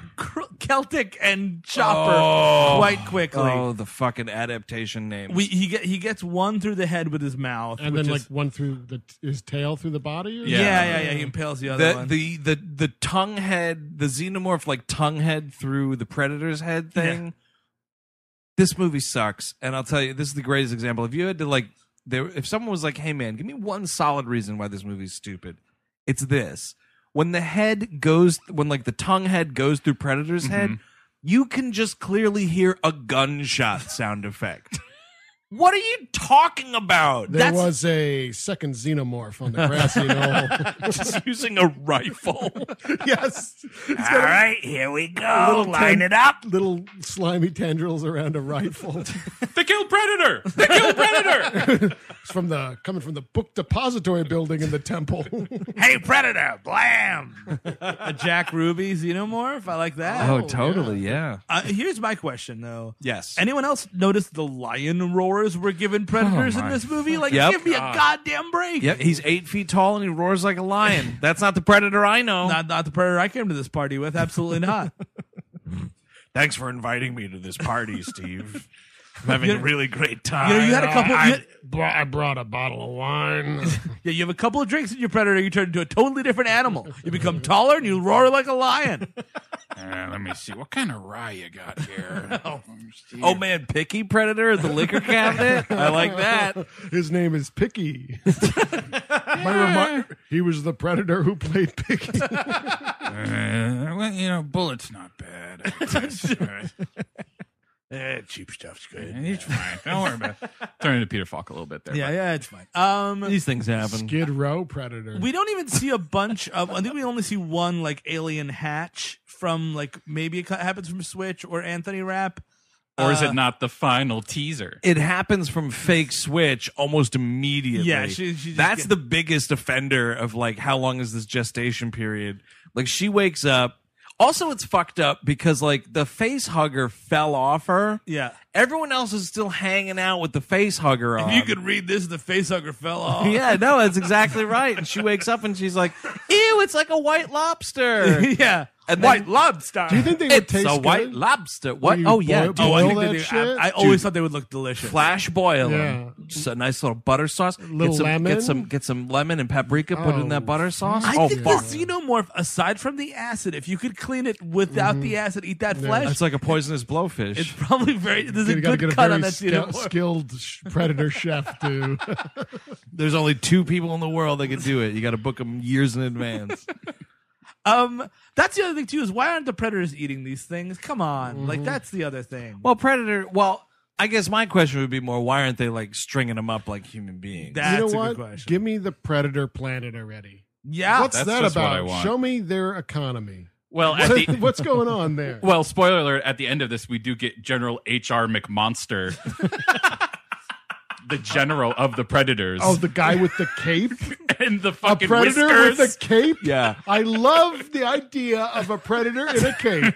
Celtic and Chopper oh, quite quickly. Oh, the fucking adaptation names. We he get he gets one through the head with his mouth, and then is, like one through the his tail through the body. Or yeah. yeah, yeah, yeah. He impales the other the, one. The the the tongue head, the xenomorph like tongue head through the Predator's head thing. Yeah. This movie sucks, and I'll tell you, this is the greatest example. If you had to, like, there, if someone was like, hey, man, give me one solid reason why this movie's stupid, it's this. When the head goes, when, like, the tongue head goes through Predator's mm-hmm. head, you can just clearly hear a gunshot sound effect. What are you talking about? There That's... was a second xenomorph on the grassy knoll. Just using a rifle. Yes. All right, here we go. Line it up. Little slimy tendrils around a rifle. They killed Predator. They killed Predator. It's from the coming from the book depository building in the temple. Hey, Predator. Blam. A Jack Ruby xenomorph. I like that. Oh, oh totally. Yeah. yeah. Uh, here's my question, though. Yes. Anyone else notice the lion roar? Were given predators oh in this movie. Like, yep. Give me a goddamn break. Yep, he's eight feet tall and he roars like a lion. That's not the predator I know. Not, not the predator I came to this party with. Absolutely not. Thanks for inviting me to this party, Steve. I'm having You're, a really great time. You know, you had a couple. I, you had, I brought a bottle of wine. Yeah, you have a couple of drinks in your predator. You turn into a totally different animal. You become taller and you roar like a lion. Uh, let me see. What kind of rye you got here? Oh, oh man, Picky Predator at the liquor cabinet? I like that. His name is Picky. Yeah. He was the predator who played Picky. uh, well, you know, Bullet's not bad. I guess. Eh, cheap stuff's good. Yeah, it's yeah. fine. Don't worry about it. Turning to Peter Falk a little bit there. Yeah, but. yeah, it's fine. Um, These things happen. Skid Row Predator. We don't even see a bunch of... I think we only see one, like, alien hatch from, like, maybe it happens from Switch or Anthony Rapp. Or is it not the final teaser? It happens from fake Switch almost immediately. Yeah, she, she just That's gets... the biggest offender of, like, how long is this gestation period? Like, she wakes up. Also, it's fucked up because, like, the face hugger fell off her. Yeah. Everyone else is still hanging out with the face hugger on. If you could read this, the face hugger fell off. Yeah, no, that's exactly right. And she wakes up and she's like, ew, it's like a white lobster. Yeah. And white then, lobster. Do you think they would it's taste a good? white lobster? What? Oh, yeah. Boil, oh, I, think they do. I, I always Dude, thought they would look delicious. Flash boil yeah. Just a nice little butter sauce. A little get some, lemon. Get some, get some lemon and paprika, oh, put it in that butter sauce. I oh, think fuck. the xenomorph, aside from the acid, if you could clean it without mm-hmm. the acid, eat that yeah. flesh. It's like a poisonous blowfish. It's probably very... There's you a good get a cut on that skill, skilled predator chef, dude. There's only two people in the world that can do it. You got to book them years in advance. Um, that's the other thing too, is why aren't the predators eating these things? Come on. Mm-hmm. Like, that's the other thing. Well, predator, well, I guess my question would be more, why aren't they like stringing them up like human beings? That's you know a what? good question. Give me the predator planet already. Yeah. What's that's that just about? What I want. Show me their economy. Well, at the, what's going on there? Well, spoiler alert, at the end of this, we do get General H R McMonster. The general of the Predators. Oh, the guy with the cape? And the fucking a predator whiskers. With a cape? Yeah. I love the idea of a predator in a cape.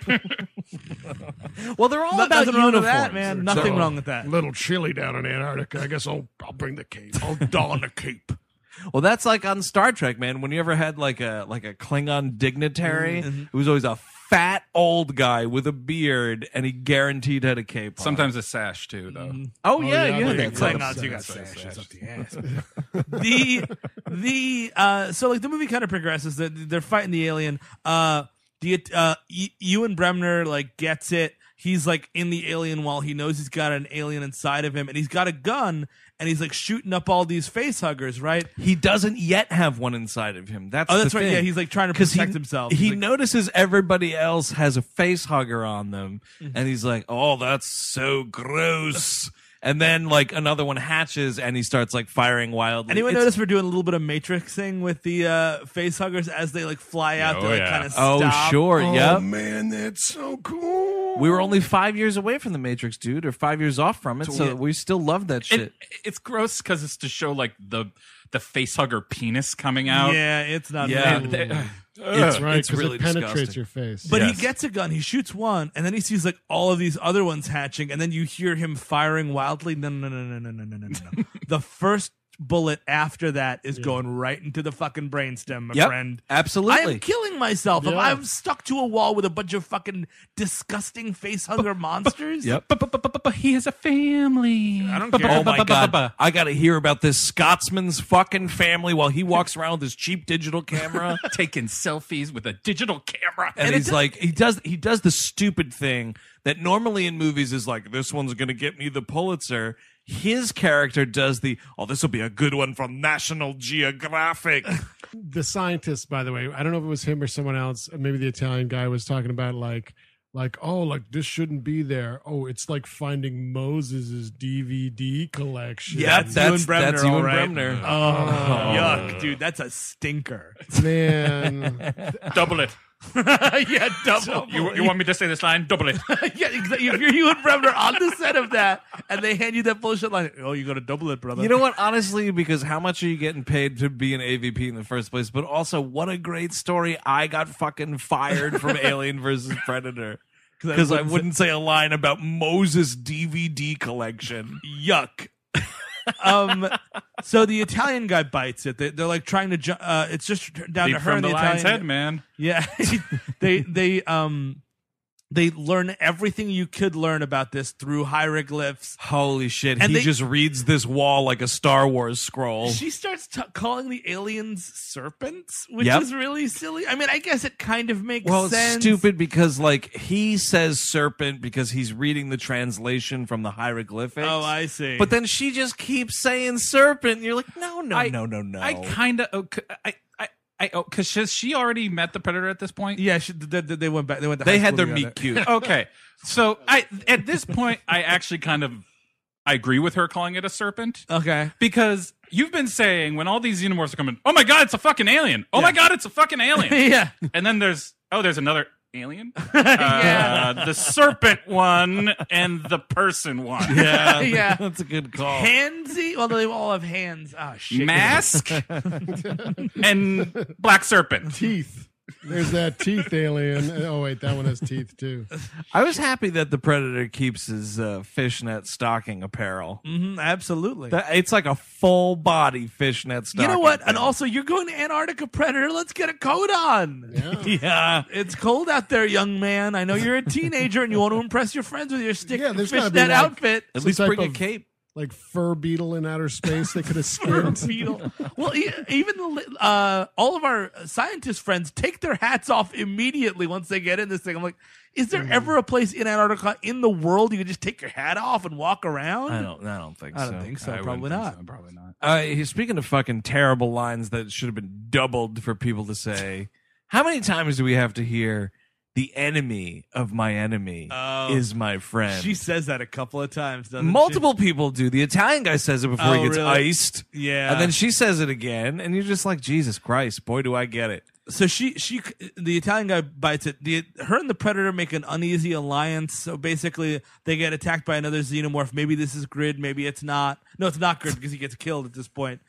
Well, they're all no, about nothing wrong with that, man. Nothing so, wrong with that. Little chilly down in Antarctica. I guess I'll, I'll bring the cape. I'll don a cape. Well, that's like on Star Trek, man. When you ever had like a like a Klingon dignitary, mm-hmm. it was always a fat old guy with a beard, and he guaranteed had a cape on. Sometimes a sash, too, though. Mm-hmm. Oh, oh, yeah, yeah. yeah, yeah. Klingons, you got sashes up the ass. the, the, uh, so, like, the movie kind of progresses. They're, they're fighting the alien. Uh, the, uh, Ewan Bremner, like, gets it. He's, like, in the alien while he knows he's got an alien inside of him, and he's got a gun, and he's, like, shooting up all these facehuggers, right? He doesn't yet have one inside of him. That's oh, that's the right. Thing. Yeah, he's, like, trying to protect he, himself. He's he like, notices everybody else has a facehugger on them, mm-hmm. and he's like, oh, that's so gross. And then, like, another one hatches, and he starts, like, firing wildly. Anyone it's... notice we're doing a little bit of matrixing with the uh, facehuggers as they, like, fly out? Oh, they, like, yeah. kind of stop. Oh, sure, oh, yeah. Oh, man, that's so cool. We were only five years away from the Matrix, dude, or five years off from it, so, so yeah. we still love that shit. It, it's gross because it's to show, like, the the facehugger penis coming out. Yeah, it's not yeah. bad. It's right, it's really it penetrates disgusting. your face. But yes. he gets a gun, he shoots one, and then he sees like all of these other ones hatching, and then you hear him firing wildly. No, no, no, no, no, no, no, no, no. The first bullet after that is yeah. going right into the fucking brainstem, my yep, friend. Absolutely. I am killing myself. Yeah. I'm stuck to a wall with a bunch of fucking disgusting facehugger monsters. Yep. He has a family. I don't care. Oh my God. I got to hear about this Scotsman's fucking family while he walks around with his cheap digital camera. Taking selfies with a digital camera. And, and he's does, like, he does, he does the stupid thing that normally in movies is like, this one's going to get me the Pulitzer. His character does the, oh, this will be a good one from National Geographic. The scientist, by the way, I don't know if it was him or someone else, maybe the Italian guy was talking about, like, like, oh, like this shouldn't be there. Oh, it's like finding Moses's D V D collection. Yeah, that's Ewan Bremner. That's Ewan right. Bremner. Oh, yuck, dude, that's a stinker, man. Double it. yeah, double. So, you, you want me to say this line? Double it. yeah, exactly. If you're Ewan Bremner on the set of that, and they hand you that bullshit line, oh, you got to double it, brother. You know what? Honestly, because how much are you getting paid to be an A V P in the first place? But also, what a great story! I got fucking fired from Alien versus Predator. Because I, I wouldn't say a line about Moses' D V D collection. Yuck. um, so the Italian guy bites it. They, they're like trying to. Ju- uh, it's just down Deep to her. From and the, the lion's Italian head, man. Yeah, they they um they learn everything you could learn about this through hieroglyphs. Holy shit! And he they, just reads this wall like a Star Wars scroll. She starts t- calling the aliens serpents, which yep. is really silly. I mean, I guess it kind of makes well, sense. Well, it's stupid because like he says serpent because he's reading the translation from the hieroglyphics. Oh, I see. But then she just keeps saying serpent. And you're like, no, no, I, no, no, no. I kind of. Okay, I, I, Because oh, she already met the Predator at this point? Yeah, she, they, they went back. They went. To they had their meet cute. Okay. So I at this point, I actually kind of I agree with her calling it a serpent. Okay. Because you've been saying when all these xenomorphs are coming, oh, my God, it's a fucking alien. Oh, yeah. my God, it's a fucking alien. yeah. And then there's, oh, there's another alien. Uh, yeah. The serpent one and the person one. Yeah. yeah. That's a good call. Handsy? Although they all have hands. Oh, shit. Mask and black serpent. Teeth. There's that teeth alien. Oh, wait, that one has teeth, too. I was happy that the Predator keeps his uh, fishnet stocking apparel. Mm-hmm, absolutely. That, it's like a full-body fishnet stocking. You know what? Apparel. And also, you're going to Antarctica, Predator. Let's get a coat on. Yeah. yeah. It's cold out there, young man. I know you're a teenager and you want to impress your friends with your stick yeah, fishnet like outfit. At least bring of- a cape. Like fur beetle in outer space, they could have skipped. Fur beetle. Well, e- even the, uh, all of our scientist friends take their hats off immediately once they get in this thing. I'm like, is there mm. ever a place in Antarctica in the world you could just take your hat off and walk around? I don't. I don't think so. I don't think so. I probably not. So. Probably not. Uh, speaking of fucking terrible lines that should have been doubled for people to say, how many times do we have to hear? The enemy of my enemy um, is my friend. She says that a couple of times, doesn't Multiple she? people do. The Italian guy says it before oh, he gets really? iced. Yeah. And then she says it again, and you're just like, Jesus Christ, boy, do I get it. So she, she, the Italian guy bites it. The, her and the Predator make an uneasy alliance. So basically, they get attacked by another xenomorph. Maybe this is Grid. Maybe it's not. No, it's not Grid because he gets killed at this point.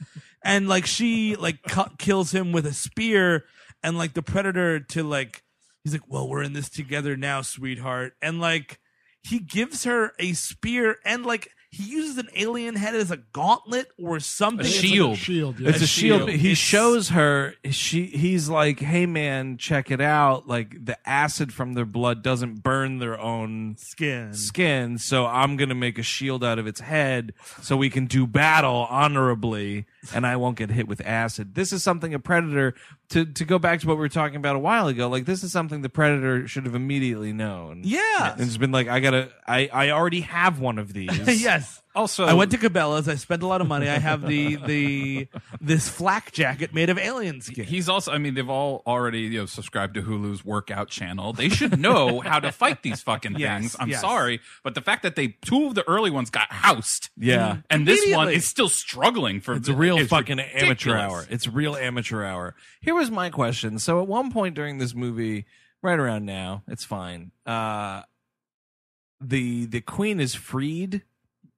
And, like, she, like, cu- kills him with a spear, and, like, the Predator to, like, he's like, well, we're in this together now, sweetheart. And, like, he gives her a spear and, like, he uses an alien head as a gauntlet or something. A shield. It's, like a shield, yeah. it's a, a shield. shield. He it's... shows her. She. He's like, hey, man, check it out. Like, the acid from their blood doesn't burn their own skin. Skin. So I'm going to make a shield out of its head so we can do battle honorably. And I won't get hit with acid. This is something a Predator, to, to go back to what we were talking about a while ago, like this is something the Predator should have immediately known. Yeah. And it's been like, I gotta, I, I already have one of these. yes. Also, I went to Cabela's. I spent a lot of money. I have the the this flak jacket made of alien skin. He's also, I mean, they've all already you know, subscribed to Hulu's workout channel. They should know how to fight these fucking yes, things. I'm yes. sorry, but the fact that they two of the early ones got housed, yeah, and this one is still struggling for it's the, real it's fucking ridiculous. amateur hour. It's real amateur hour. Here was my question. So at one point during this movie, right around now, it's fine. Uh, the the queen is freed.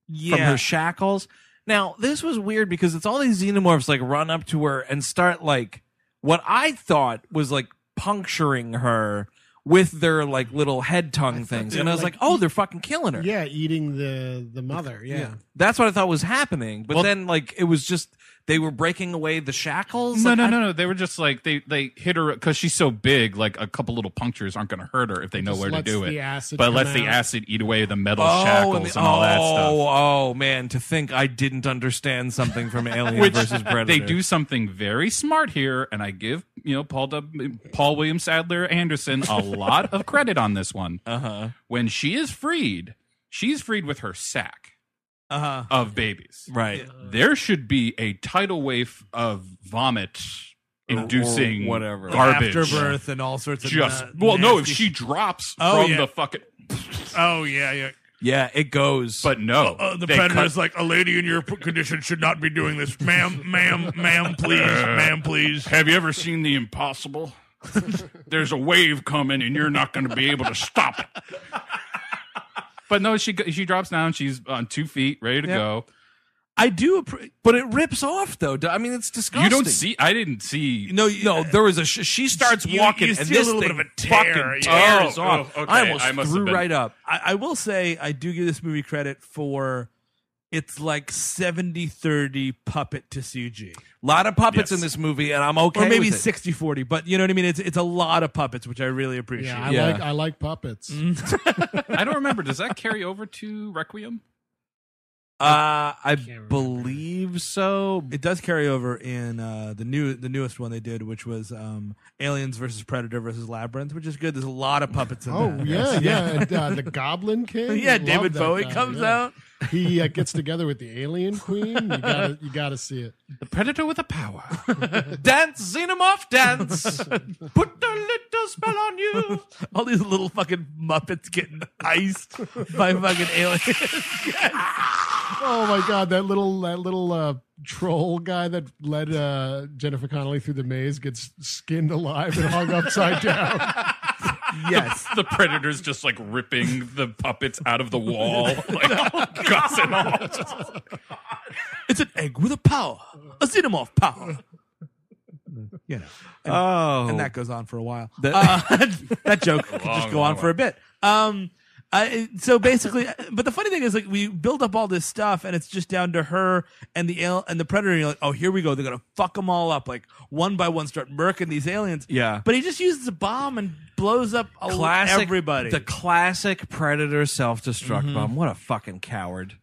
Yeah. From her shackles. Now, this was weird because it's all these xenomorphs like run up to her and start like what I thought was like puncturing her with their like little head tongue things. And I was like, like, oh, they're fucking killing her. Yeah, eating the, the mother. Yeah. yeah. That's what I thought was happening. But well, then like it was just they were breaking away the shackles. No, like, no, no, no. They were just like they, they hit her because she's so big. Like a couple little punctures aren't going to hurt her if they know where to do it. But let the acid eat away the metal oh, shackles and, the, and all oh, that stuff. Oh, oh man, to think I didn't understand something from Alien Which, versus Predator. They do something very smart here, and I give you know Paul W. Paul William Sadler Anderson a lot of credit on this one. Uh huh. When she is freed, she's freed with her sack. Uh-huh. Of babies. Right. Yeah. There should be a tidal wave of vomit inducing or whatever garbage, afterbirth, and all sorts of just. Na- well, no, if she drops oh, from yeah. the fucking. Oh yeah, yeah. Yeah, it goes. But no. Uh, the Predator's cut. Like, a lady in your condition should not be doing this. Ma'am, ma'am, ma'am, please, ma'am, please. Have you ever seen The Impossible? There's a wave coming, and you're not going to be able to stop it. But no, she she drops down. She's on two feet, ready to yeah. go. I do, but it rips off though. I mean, it's disgusting. You don't see. I didn't see. No, you, no. There was a. Sh- she starts you, walking, you see and this a little thing bit of a tear. Yeah. tears oh, off. Oh, okay. I almost I must threw right up. I, I will say, I do give this movie credit for. It's like seventy thirty puppet to C G. A lot of puppets yes. in this movie, and I'm okay with it. Or maybe sixty forty, but you know what I mean? It's it's a lot of puppets, which I really appreciate. Yeah, I, yeah. Like, I like puppets. I don't remember. Does that carry over to Requiem? Uh, I believe so. It does carry over in uh, the new the newest one they did, which was um, Aliens versus Predator versus Labyrinth, which is good. There's a lot of puppets in oh, that. Oh, yeah, yeah. And, uh, the Goblin King. Yeah, David Bowie guy, comes yeah. out. He uh, gets together with the Alien Queen. You gotta, you gotta see it. The Predator with the power. Dance, Xenomorph, dance. Put a little spell on you. All these little fucking Muppets getting iced by fucking aliens. Yes. Oh my God, that little, that little uh, troll guy that led uh, Jennifer Connelly through the maze gets skinned alive and hung upside down. Yes, the, the Predator's just like ripping the puppets out of the wall, like guts and all. It's an egg with a power, a xenomorph power. You know, and, oh, and that goes on for a while. The, uh, that joke could long, just go on for a bit. Um, I, so basically, but the funny thing is, like, we build up all this stuff, and it's just down to her and the al- and the Predator. And you're like, oh, here we go. They're gonna fuck them all up, like one by one, start murking these aliens. Yeah. But he just uses a bomb and blows up classic, everybody. The classic Predator self-destruct mm-hmm. bomb. What a fucking coward.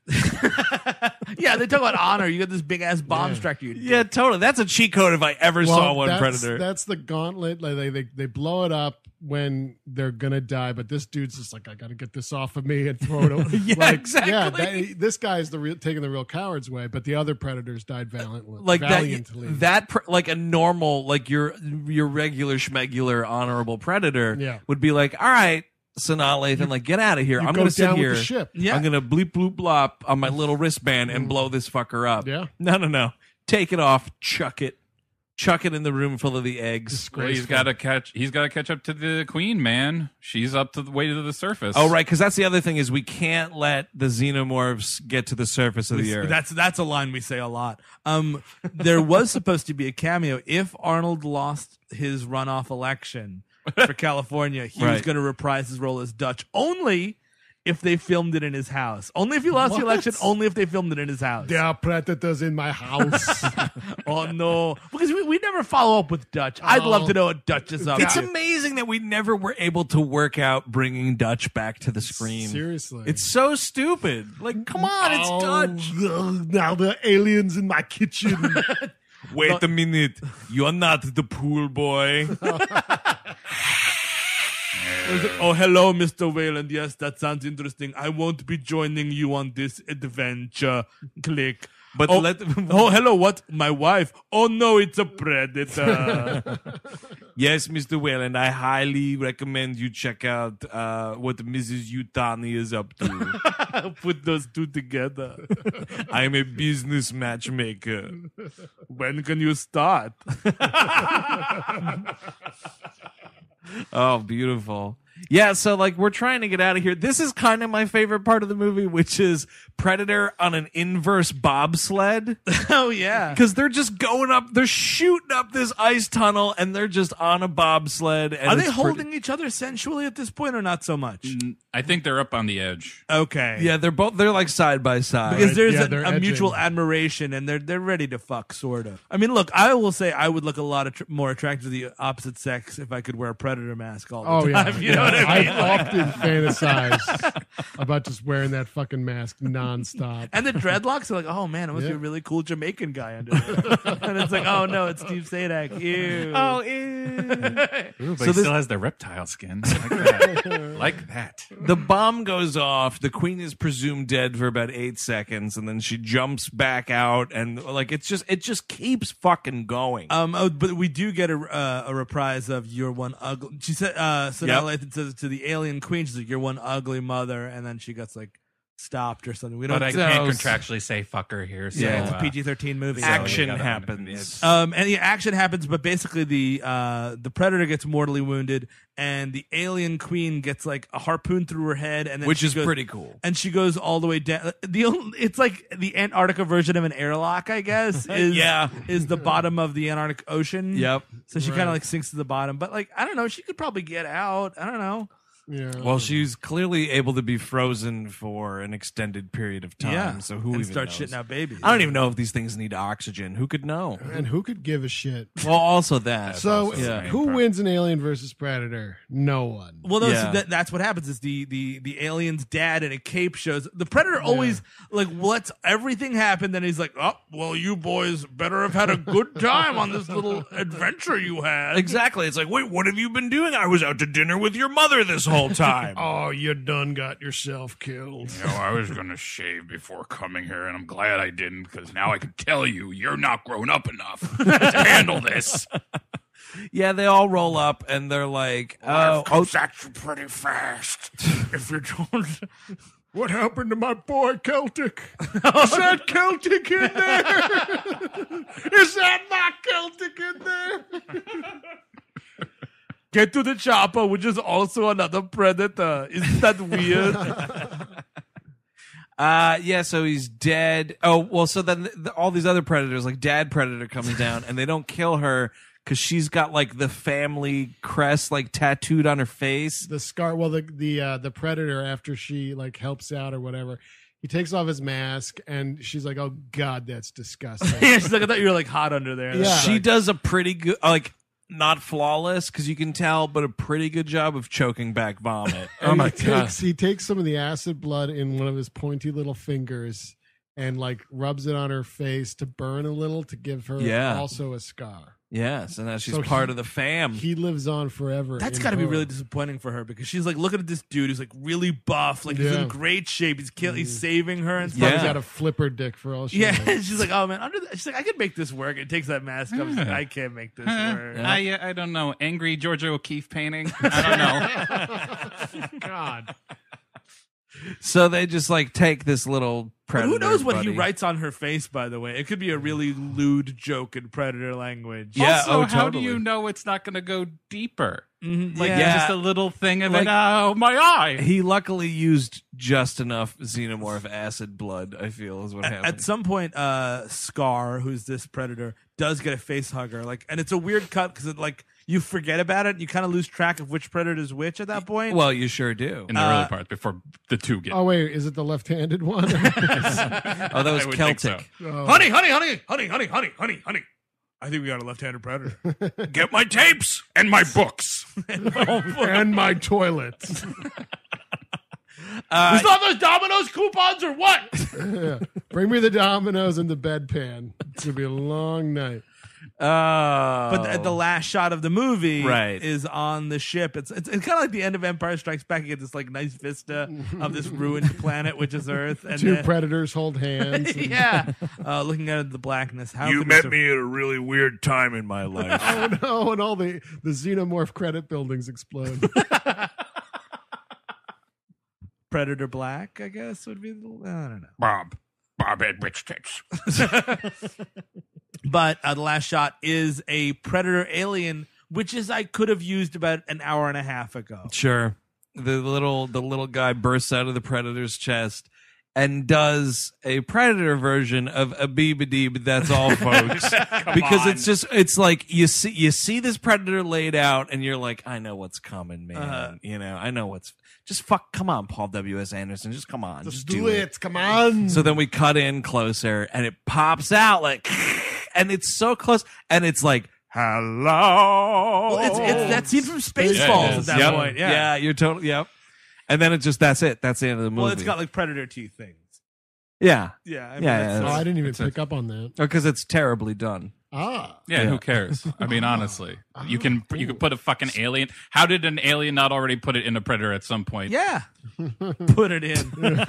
Yeah, they talk about honor. You got this big ass bomb yeah. struck you. Yeah, totally. That's a cheat code if I ever well, saw one that's, Predator. That's the gauntlet. Like, they, they they blow it up when they're gonna die, but this dude's just like, I gotta get this off of me and throw it away. Yeah, like, exactly. Yeah, that, this guy's the real, taking the real coward's way, but the other Predators died valiantly. Like valiantly. That, that, like a normal, like your your regular schmegular honorable Predator yeah. would be like, all right, Sanaa Lathan, like, get out of here. You I'm going to sit here. Yeah. I'm going to bleep, bloop, blop on my little wristband and blow this fucker up. Yeah. No, no, no. Take it off. Chuck it. Chuck it in the room full of the eggs. Well, he's got to catch. He's got to catch up to the queen, man. She's up to the way to the surface. Oh, right, because that's the other thing is we can't let the xenomorphs get to the surface of the we, earth. That's that's a line we say a lot. Um, there was supposed to be a cameo if Arnold lost his runoff election for California. He right. was going to reprise his role as Dutch only if they filmed it in his house. Only if he lost what? the election, only if they filmed it in his house. There are Predators in my house. Oh, no. Because we, we never follow up with Dutch. Oh. I'd love to know what Dutch is up to. It's amazing that we never were able to work out bringing Dutch back to the screen. Seriously. It's so stupid. Like, come on, it's oh, Dutch. Ugh, now there are aliens in my kitchen. Wait but- a minute. You're not the pool boy. Oh, hello, Mister Weyland. Yes, that sounds interesting. I won't be joining you on this adventure. Click. But oh, let oh, hello, what? My wife. Oh, no, it's a Predator. Yes, Mister Weyland, I highly recommend you check out uh, what Missus Yutani is up to. Put those two together. I'm a business matchmaker. When can you start? Oh, beautiful. Yeah, so like we're trying to get out of here. This is kind of my favorite part of the movie, which is Predator on an inverse bobsled. Oh, yeah. Because they're just going up, they're shooting up this ice tunnel, and they're just on a bobsled. And are they holding pretty- each other sensually at this point or not so much? I think they're up on the edge. Okay. Yeah, they're both, they're like side by side. Because there's yeah, a, a mutual admiration, and they're they're ready to fuck, sort of. I mean, look, I will say I would look a lot of tr- more attractive to the opposite sex if I could wear a Predator mask all the oh, time. Yeah. You know yeah. what I mean? I've often fantasized about just wearing that fucking mask. Not nonstop. And the dreadlocks are like, oh man, it must yeah. be a really cool Jamaican guy under there. And it's like, oh no, it's Steve Sadak. Ew. Oh, ew. Ooh, but so he this... still has the reptile skin. Like that. Like that. The bomb goes off. The queen is presumed dead for about eight seconds, and then she jumps back out, and like it's just it just keeps fucking going. Um, oh, but we do get a uh, a reprise of "You're One Ugly." She said, uh, "So now Lathan says to the alien queen, she's like, you're one ugly mother," and then she gets like stopped or something. We don't. But I can't so, contractually say "fucker" here. So, yeah, it's a P G thirteen movie. So action happens. Um, and the action happens, but basically the uh, the predator gets mortally wounded, and the alien queen gets like a harpoon through her head, and then which she is goes, pretty cool. And she goes all the way down. The only, it's like the Antarctica version of an airlock, I guess. Is, yeah, is the bottom of the Antarctic Ocean. Yep. So she right. kind of like sinks to the bottom, but like I don't know, she could probably get out. I don't know. Yeah. Well, she's clearly able to be frozen for an extended period of time. Yeah. So who and even start knows? Shitting out babies? I don't even know if these things need oxygen. Who could know? And who could give a shit? Well, also that. So also yeah. who wins in Alien versus Predator? No one. Well, those, yeah. that, that's what happens. Is the, the the alien's dad in a cape shows the Predator always yeah. like lets everything happen. Then he's like, oh, well, you boys better have had a good time on this little adventure you had. Exactly. It's like, wait, what have you been doing? I was out to dinner with your mother this whole time. Oh, you done got yourself killed. You know, I was going to shave before coming here, and I'm glad I didn't, because now I can tell you you're not grown up enough to handle this. Yeah, they all roll up, and they're like, oh, oh, that's pretty fast. If you don't... What happened to my boy Celtic? Is that Celtic in there? Is that not Celtic in there? Get to the chopper, which is also another predator. Isn't that weird? uh, yeah, so he's dead. Oh, well, so then the, the, all these other predators, like Dad Predator comes down, and they don't kill her because she's got, like, the family crest, like, tattooed on her face. The scar, well, the the, uh, the predator, after she, like, helps out or whatever, he takes off his mask, and she's like, oh, God, that's disgusting. Yeah, she's like, I thought you were, like, hot under there. Yeah. She like, does a pretty good, like... Not flawless, because you can tell, but a pretty good job of choking back vomit. Oh my he God. Takes, he takes some of the acid blood in one of his pointy little fingers and like rubs it on her face to burn a little to give her yeah. also a scar. Yeah, so now she's so part he, of the fam. He lives on forever. That's got to be really disappointing for her, because she's like looking at this dude who's like really buff, like yeah. he's in great shape. He's kill, he's saving her and stuff. Yeah. He's got a flipper dick for all she yeah. knows. She's like, oh man, under the, she's like, I can make this work. It takes that mask off. Yeah. Like, I can't make this uh, work. I I don't know. Angry Georgia O'Keeffe painting. I don't know. God. So they just like take this little predator. But who knows what buddy. he writes on her face? By the way, it could be a really lewd joke in predator language. Yeah. Also, oh, how totally. do you know it's not going to go deeper? Mm-hmm. Like yeah. just a little thing of like, an, oh my eye. He luckily used just enough xenomorph acid blood. I feel is what at, happened. At some point, uh, Scar, who's this predator, does get a face hugger. Like, and it's a weird cut because it like. You forget about it. You kind of lose track of which predator is which at that point. Well, you sure do. In the uh, early part, before the two get. Oh, wait. Is it the left-handed one? Oh, that was Celtic. So. Oh. Honey, honey, honey, honey, honey, honey, honey, honey. I think we got a left-handed predator. Get my tapes and my books. and, my book. and my toilets. Uh, is that those Domino's coupons or what? Yeah. Bring me the Domino's and the bedpan. It's going to be a long night. Oh. But the, the last shot of the movie right. is on the ship. It's it's, it's kind of like the end of Empire Strikes Back. You get this like nice vista of this ruined planet, which is Earth. And Two then, predators hold hands. And... yeah, uh, looking out at the blackness. How you met sur- me at a really weird time in my life. Oh no! And all the the xenomorph credit buildings explode. Predator Black, I guess, would be. The, I don't know. Bob, Bob had rich tits. But uh, the last shot is a predator alien, which is I could have used about an hour and a half ago. Sure. The little the little guy bursts out of the predator's chest and does a predator version of a beeb-a-deeb, that's all, folks. Because on. it's just it's like you see you see this predator laid out and you're like, I know what's coming, man. Uh, you know, I know what's Just fuck, come on, Paul W. S. Anderson. Just come on. Just, just do, do it. it. Come on. So then we cut in closer and it pops out like, and it's so close. And it's like, hello. Well, it's, it's that scene from Spaceballs yeah, at that yep. point. Yeah. yeah, you're totally, yep. And then it's just, that's it. That's the end of the movie. Well, it's got like predator teeth things. Yeah. Yeah. I mean, yeah, yeah, yeah. Oh, I didn't even pick a, up on that. Because it's terribly done. Ah. Yeah, yeah. Who cares? I mean, honestly, oh, you can cool. you can put a fucking alien. How did an alien not already put it in a Predator at some point? Yeah. Put it in.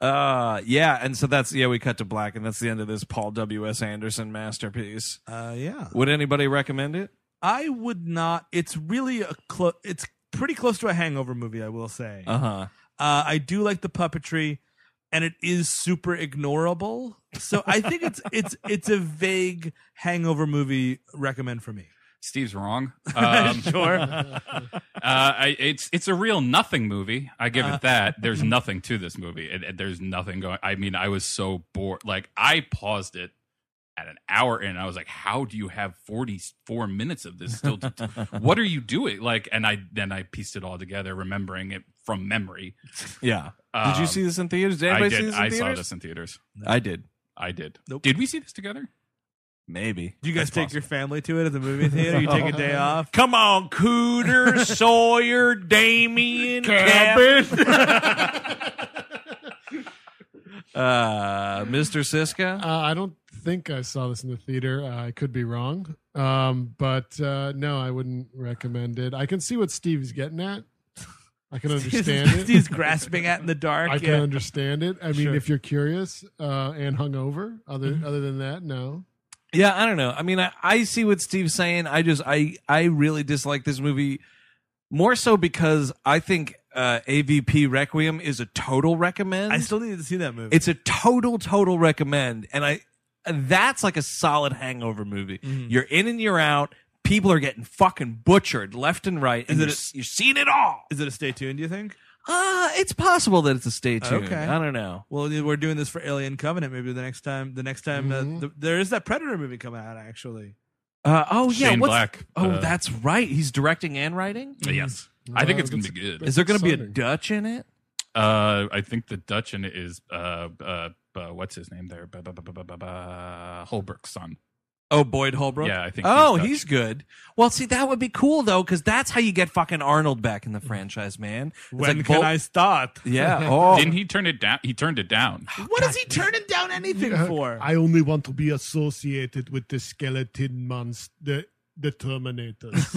uh, yeah. And so that's, yeah, we cut to black, and that's the end of this Paul W. S. Anderson masterpiece. Uh, yeah. Would anybody recommend it? I would not. It's really a close. It's pretty close to a hangover movie, I will say. Uh-huh. Uh, I do like the puppetry, and it is super ignorable. So I think it's it's it's a vague hangover movie recommend for me. Steve's wrong. Um, sure. uh, I, it's it's a real nothing movie. I give uh, it that. There's nothing to this movie. It, it, there's nothing going. I mean, I was so bored. Like, I paused it at an hour in, and I was like, "How do you have forty-four minutes of this still? To t- what are you doing?" Like, and I then I pieced it all together, remembering it from memory. Yeah. Um, did you see this in theaters? Did anybody I did. See this in I theaters? saw this in theaters. No. I did. I did. Nope. Did we see this together? Maybe. Did you guys That's take possible. your family to it at the movie theater? You take a day off? Come on, Cooter, Sawyer, Damien, Cabin. uh, Mister Siska? Uh, I don't think I saw this in the theater. Uh, I could be wrong. Um, but uh, no, I wouldn't recommend it. I can see what Steve's getting at. I can understand Steve's, it. Steve's grasping at in the dark. I yeah. can understand it. I mean, sure. if you're curious uh, and hungover, other mm-hmm. other than that, no. Yeah, I don't know. I mean, I, I see what Steve's saying. I just, I, I really dislike this movie more so because I think uh, A V P Requiem is a total recommend. I still need to see that movie. It's a total, total recommend. And I that's like a solid hangover movie. Mm-hmm. You're in and you're out. People are getting fucking butchered left and right, and you're, a, you're seeing it all. Is it a stay tuned, do you think? Uh, it's possible that it's a stay tuned. Okay. I don't know. Well, we're doing this for Alien Covenant. Maybe the next time, the next time mm-hmm. uh, the, there is that Predator movie coming out, actually. Uh, oh, yeah. Shane Black. Oh, uh, that's right. He's directing and writing? Yes. Mm-hmm. I think uh, it's going to be good. Is there going to be a Dutch in it? Uh, I think the Dutch in it is, uh, uh, uh what's his name there? Holbrook's son. Oh, Boyd Holbrook? Yeah, I think Oh, he's, he's good. Well, see, that would be cool, though, because that's how you get fucking Arnold back in the franchise, man. It's when like, can Bolt- I start? Yeah. Oh. Didn't he turn it down? He turned it down. Oh, what God. is he turning down anything yeah. for? I only want to be associated with the skeleton monster, the, the Terminators.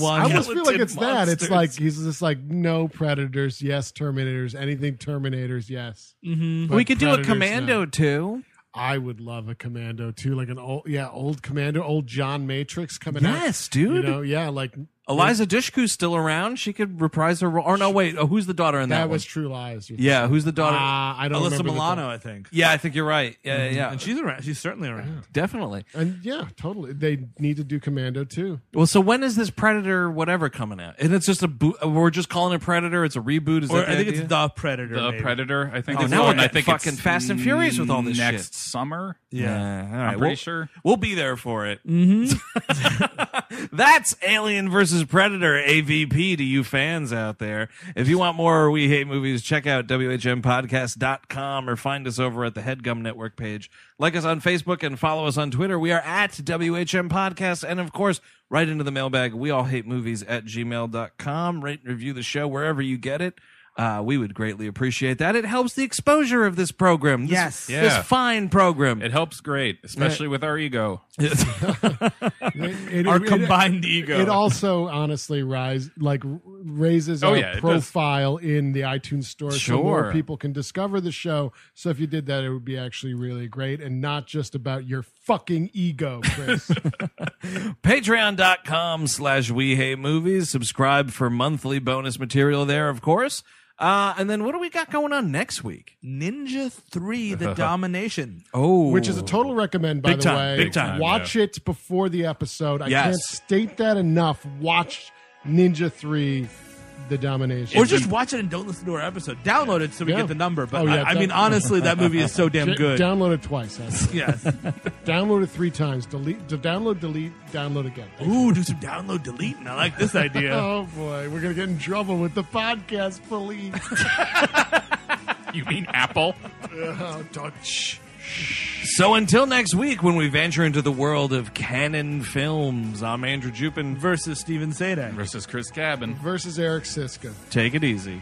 one I almost feel like it's monsters. that. It's like, he's just like, no Predators, yes Terminators, anything Terminators, yes. Mm-hmm. We could Predators, do a Commando, no. too. I would love a Commando too, like an old, yeah, old Commando, old John Matrix coming yes, out. Yes, dude. You know, yeah, like Eliza Dushku's still around. She could reprise her role. Or no, wait, oh, who's the daughter in that? That one? was True Lies. Yeah, who's the daughter? Uh, I don't. Alyssa Milano, I think. Yeah, I think you're right. Yeah, mm-hmm. yeah, and she's around. She's certainly around. Yeah. Definitely. And yeah, totally. They need to do Commando too. Well, so when is this Predator whatever coming out? And it's just a bo- we're just calling it Predator. It's a reboot. Is or that I the think idea? it's the Predator. The maybe. Predator. I think. Oh, it's now we're I think fucking it's Fast and Furious with all this next shit. Next summer. Yeah, yeah. All right. I'm pretty we'll, sure we'll be there for it. Mm-hmm. That's Alien versus Predator, A V P to you fans out there. If you want more We Hate Movies, check out W H M podcast dot com or find us over at the Headgum Network page. Like us on Facebook and follow us on Twitter. We are at W H M Podcast. And, of course, right into the mailbag, we all hate movies at gmail dot com. Rate and review the show wherever you get it. Uh, we would greatly appreciate that. It helps the exposure of this program. This, yes. Yeah. This fine program. It helps great, especially yeah. with our ego. it, it, our it, combined it, ego. It also honestly rise, like raises oh, our yeah, profile in the iTunes store sure. so more people can discover the show. So if you did that, it would be actually really great and not just about your fucking ego, Chris. Patreon dot com slash We Hate Movies. Subscribe for monthly bonus material there, of course. Uh, and then what do we got going on next week? Ninja three, The Domination. Oh. Which is a total recommend, by big the time, way. Big time. Watch yeah. it before the episode. I yes. can't state that enough. Watch Ninja three, The Domination. Or just watch it and don't listen to our episode. Download it so we yeah. get the number. But oh, yeah, I, I mean, honestly, that movie is so damn good. Download it twice. Actually. Yes. Download it three times. Delete. Download, delete, download again. Thank Ooh, you. do some download, deleting. I like this idea. Oh, boy. We're going to get in trouble with the podcast police. You mean Apple? Oh, Dutch. So until next week, when we venture into the world of canon films, I'm Andrew Jupin versus Steven Sadak versus Chris Cabin versus Eric Siska. Take it easy.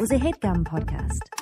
was a HeadGum podcast.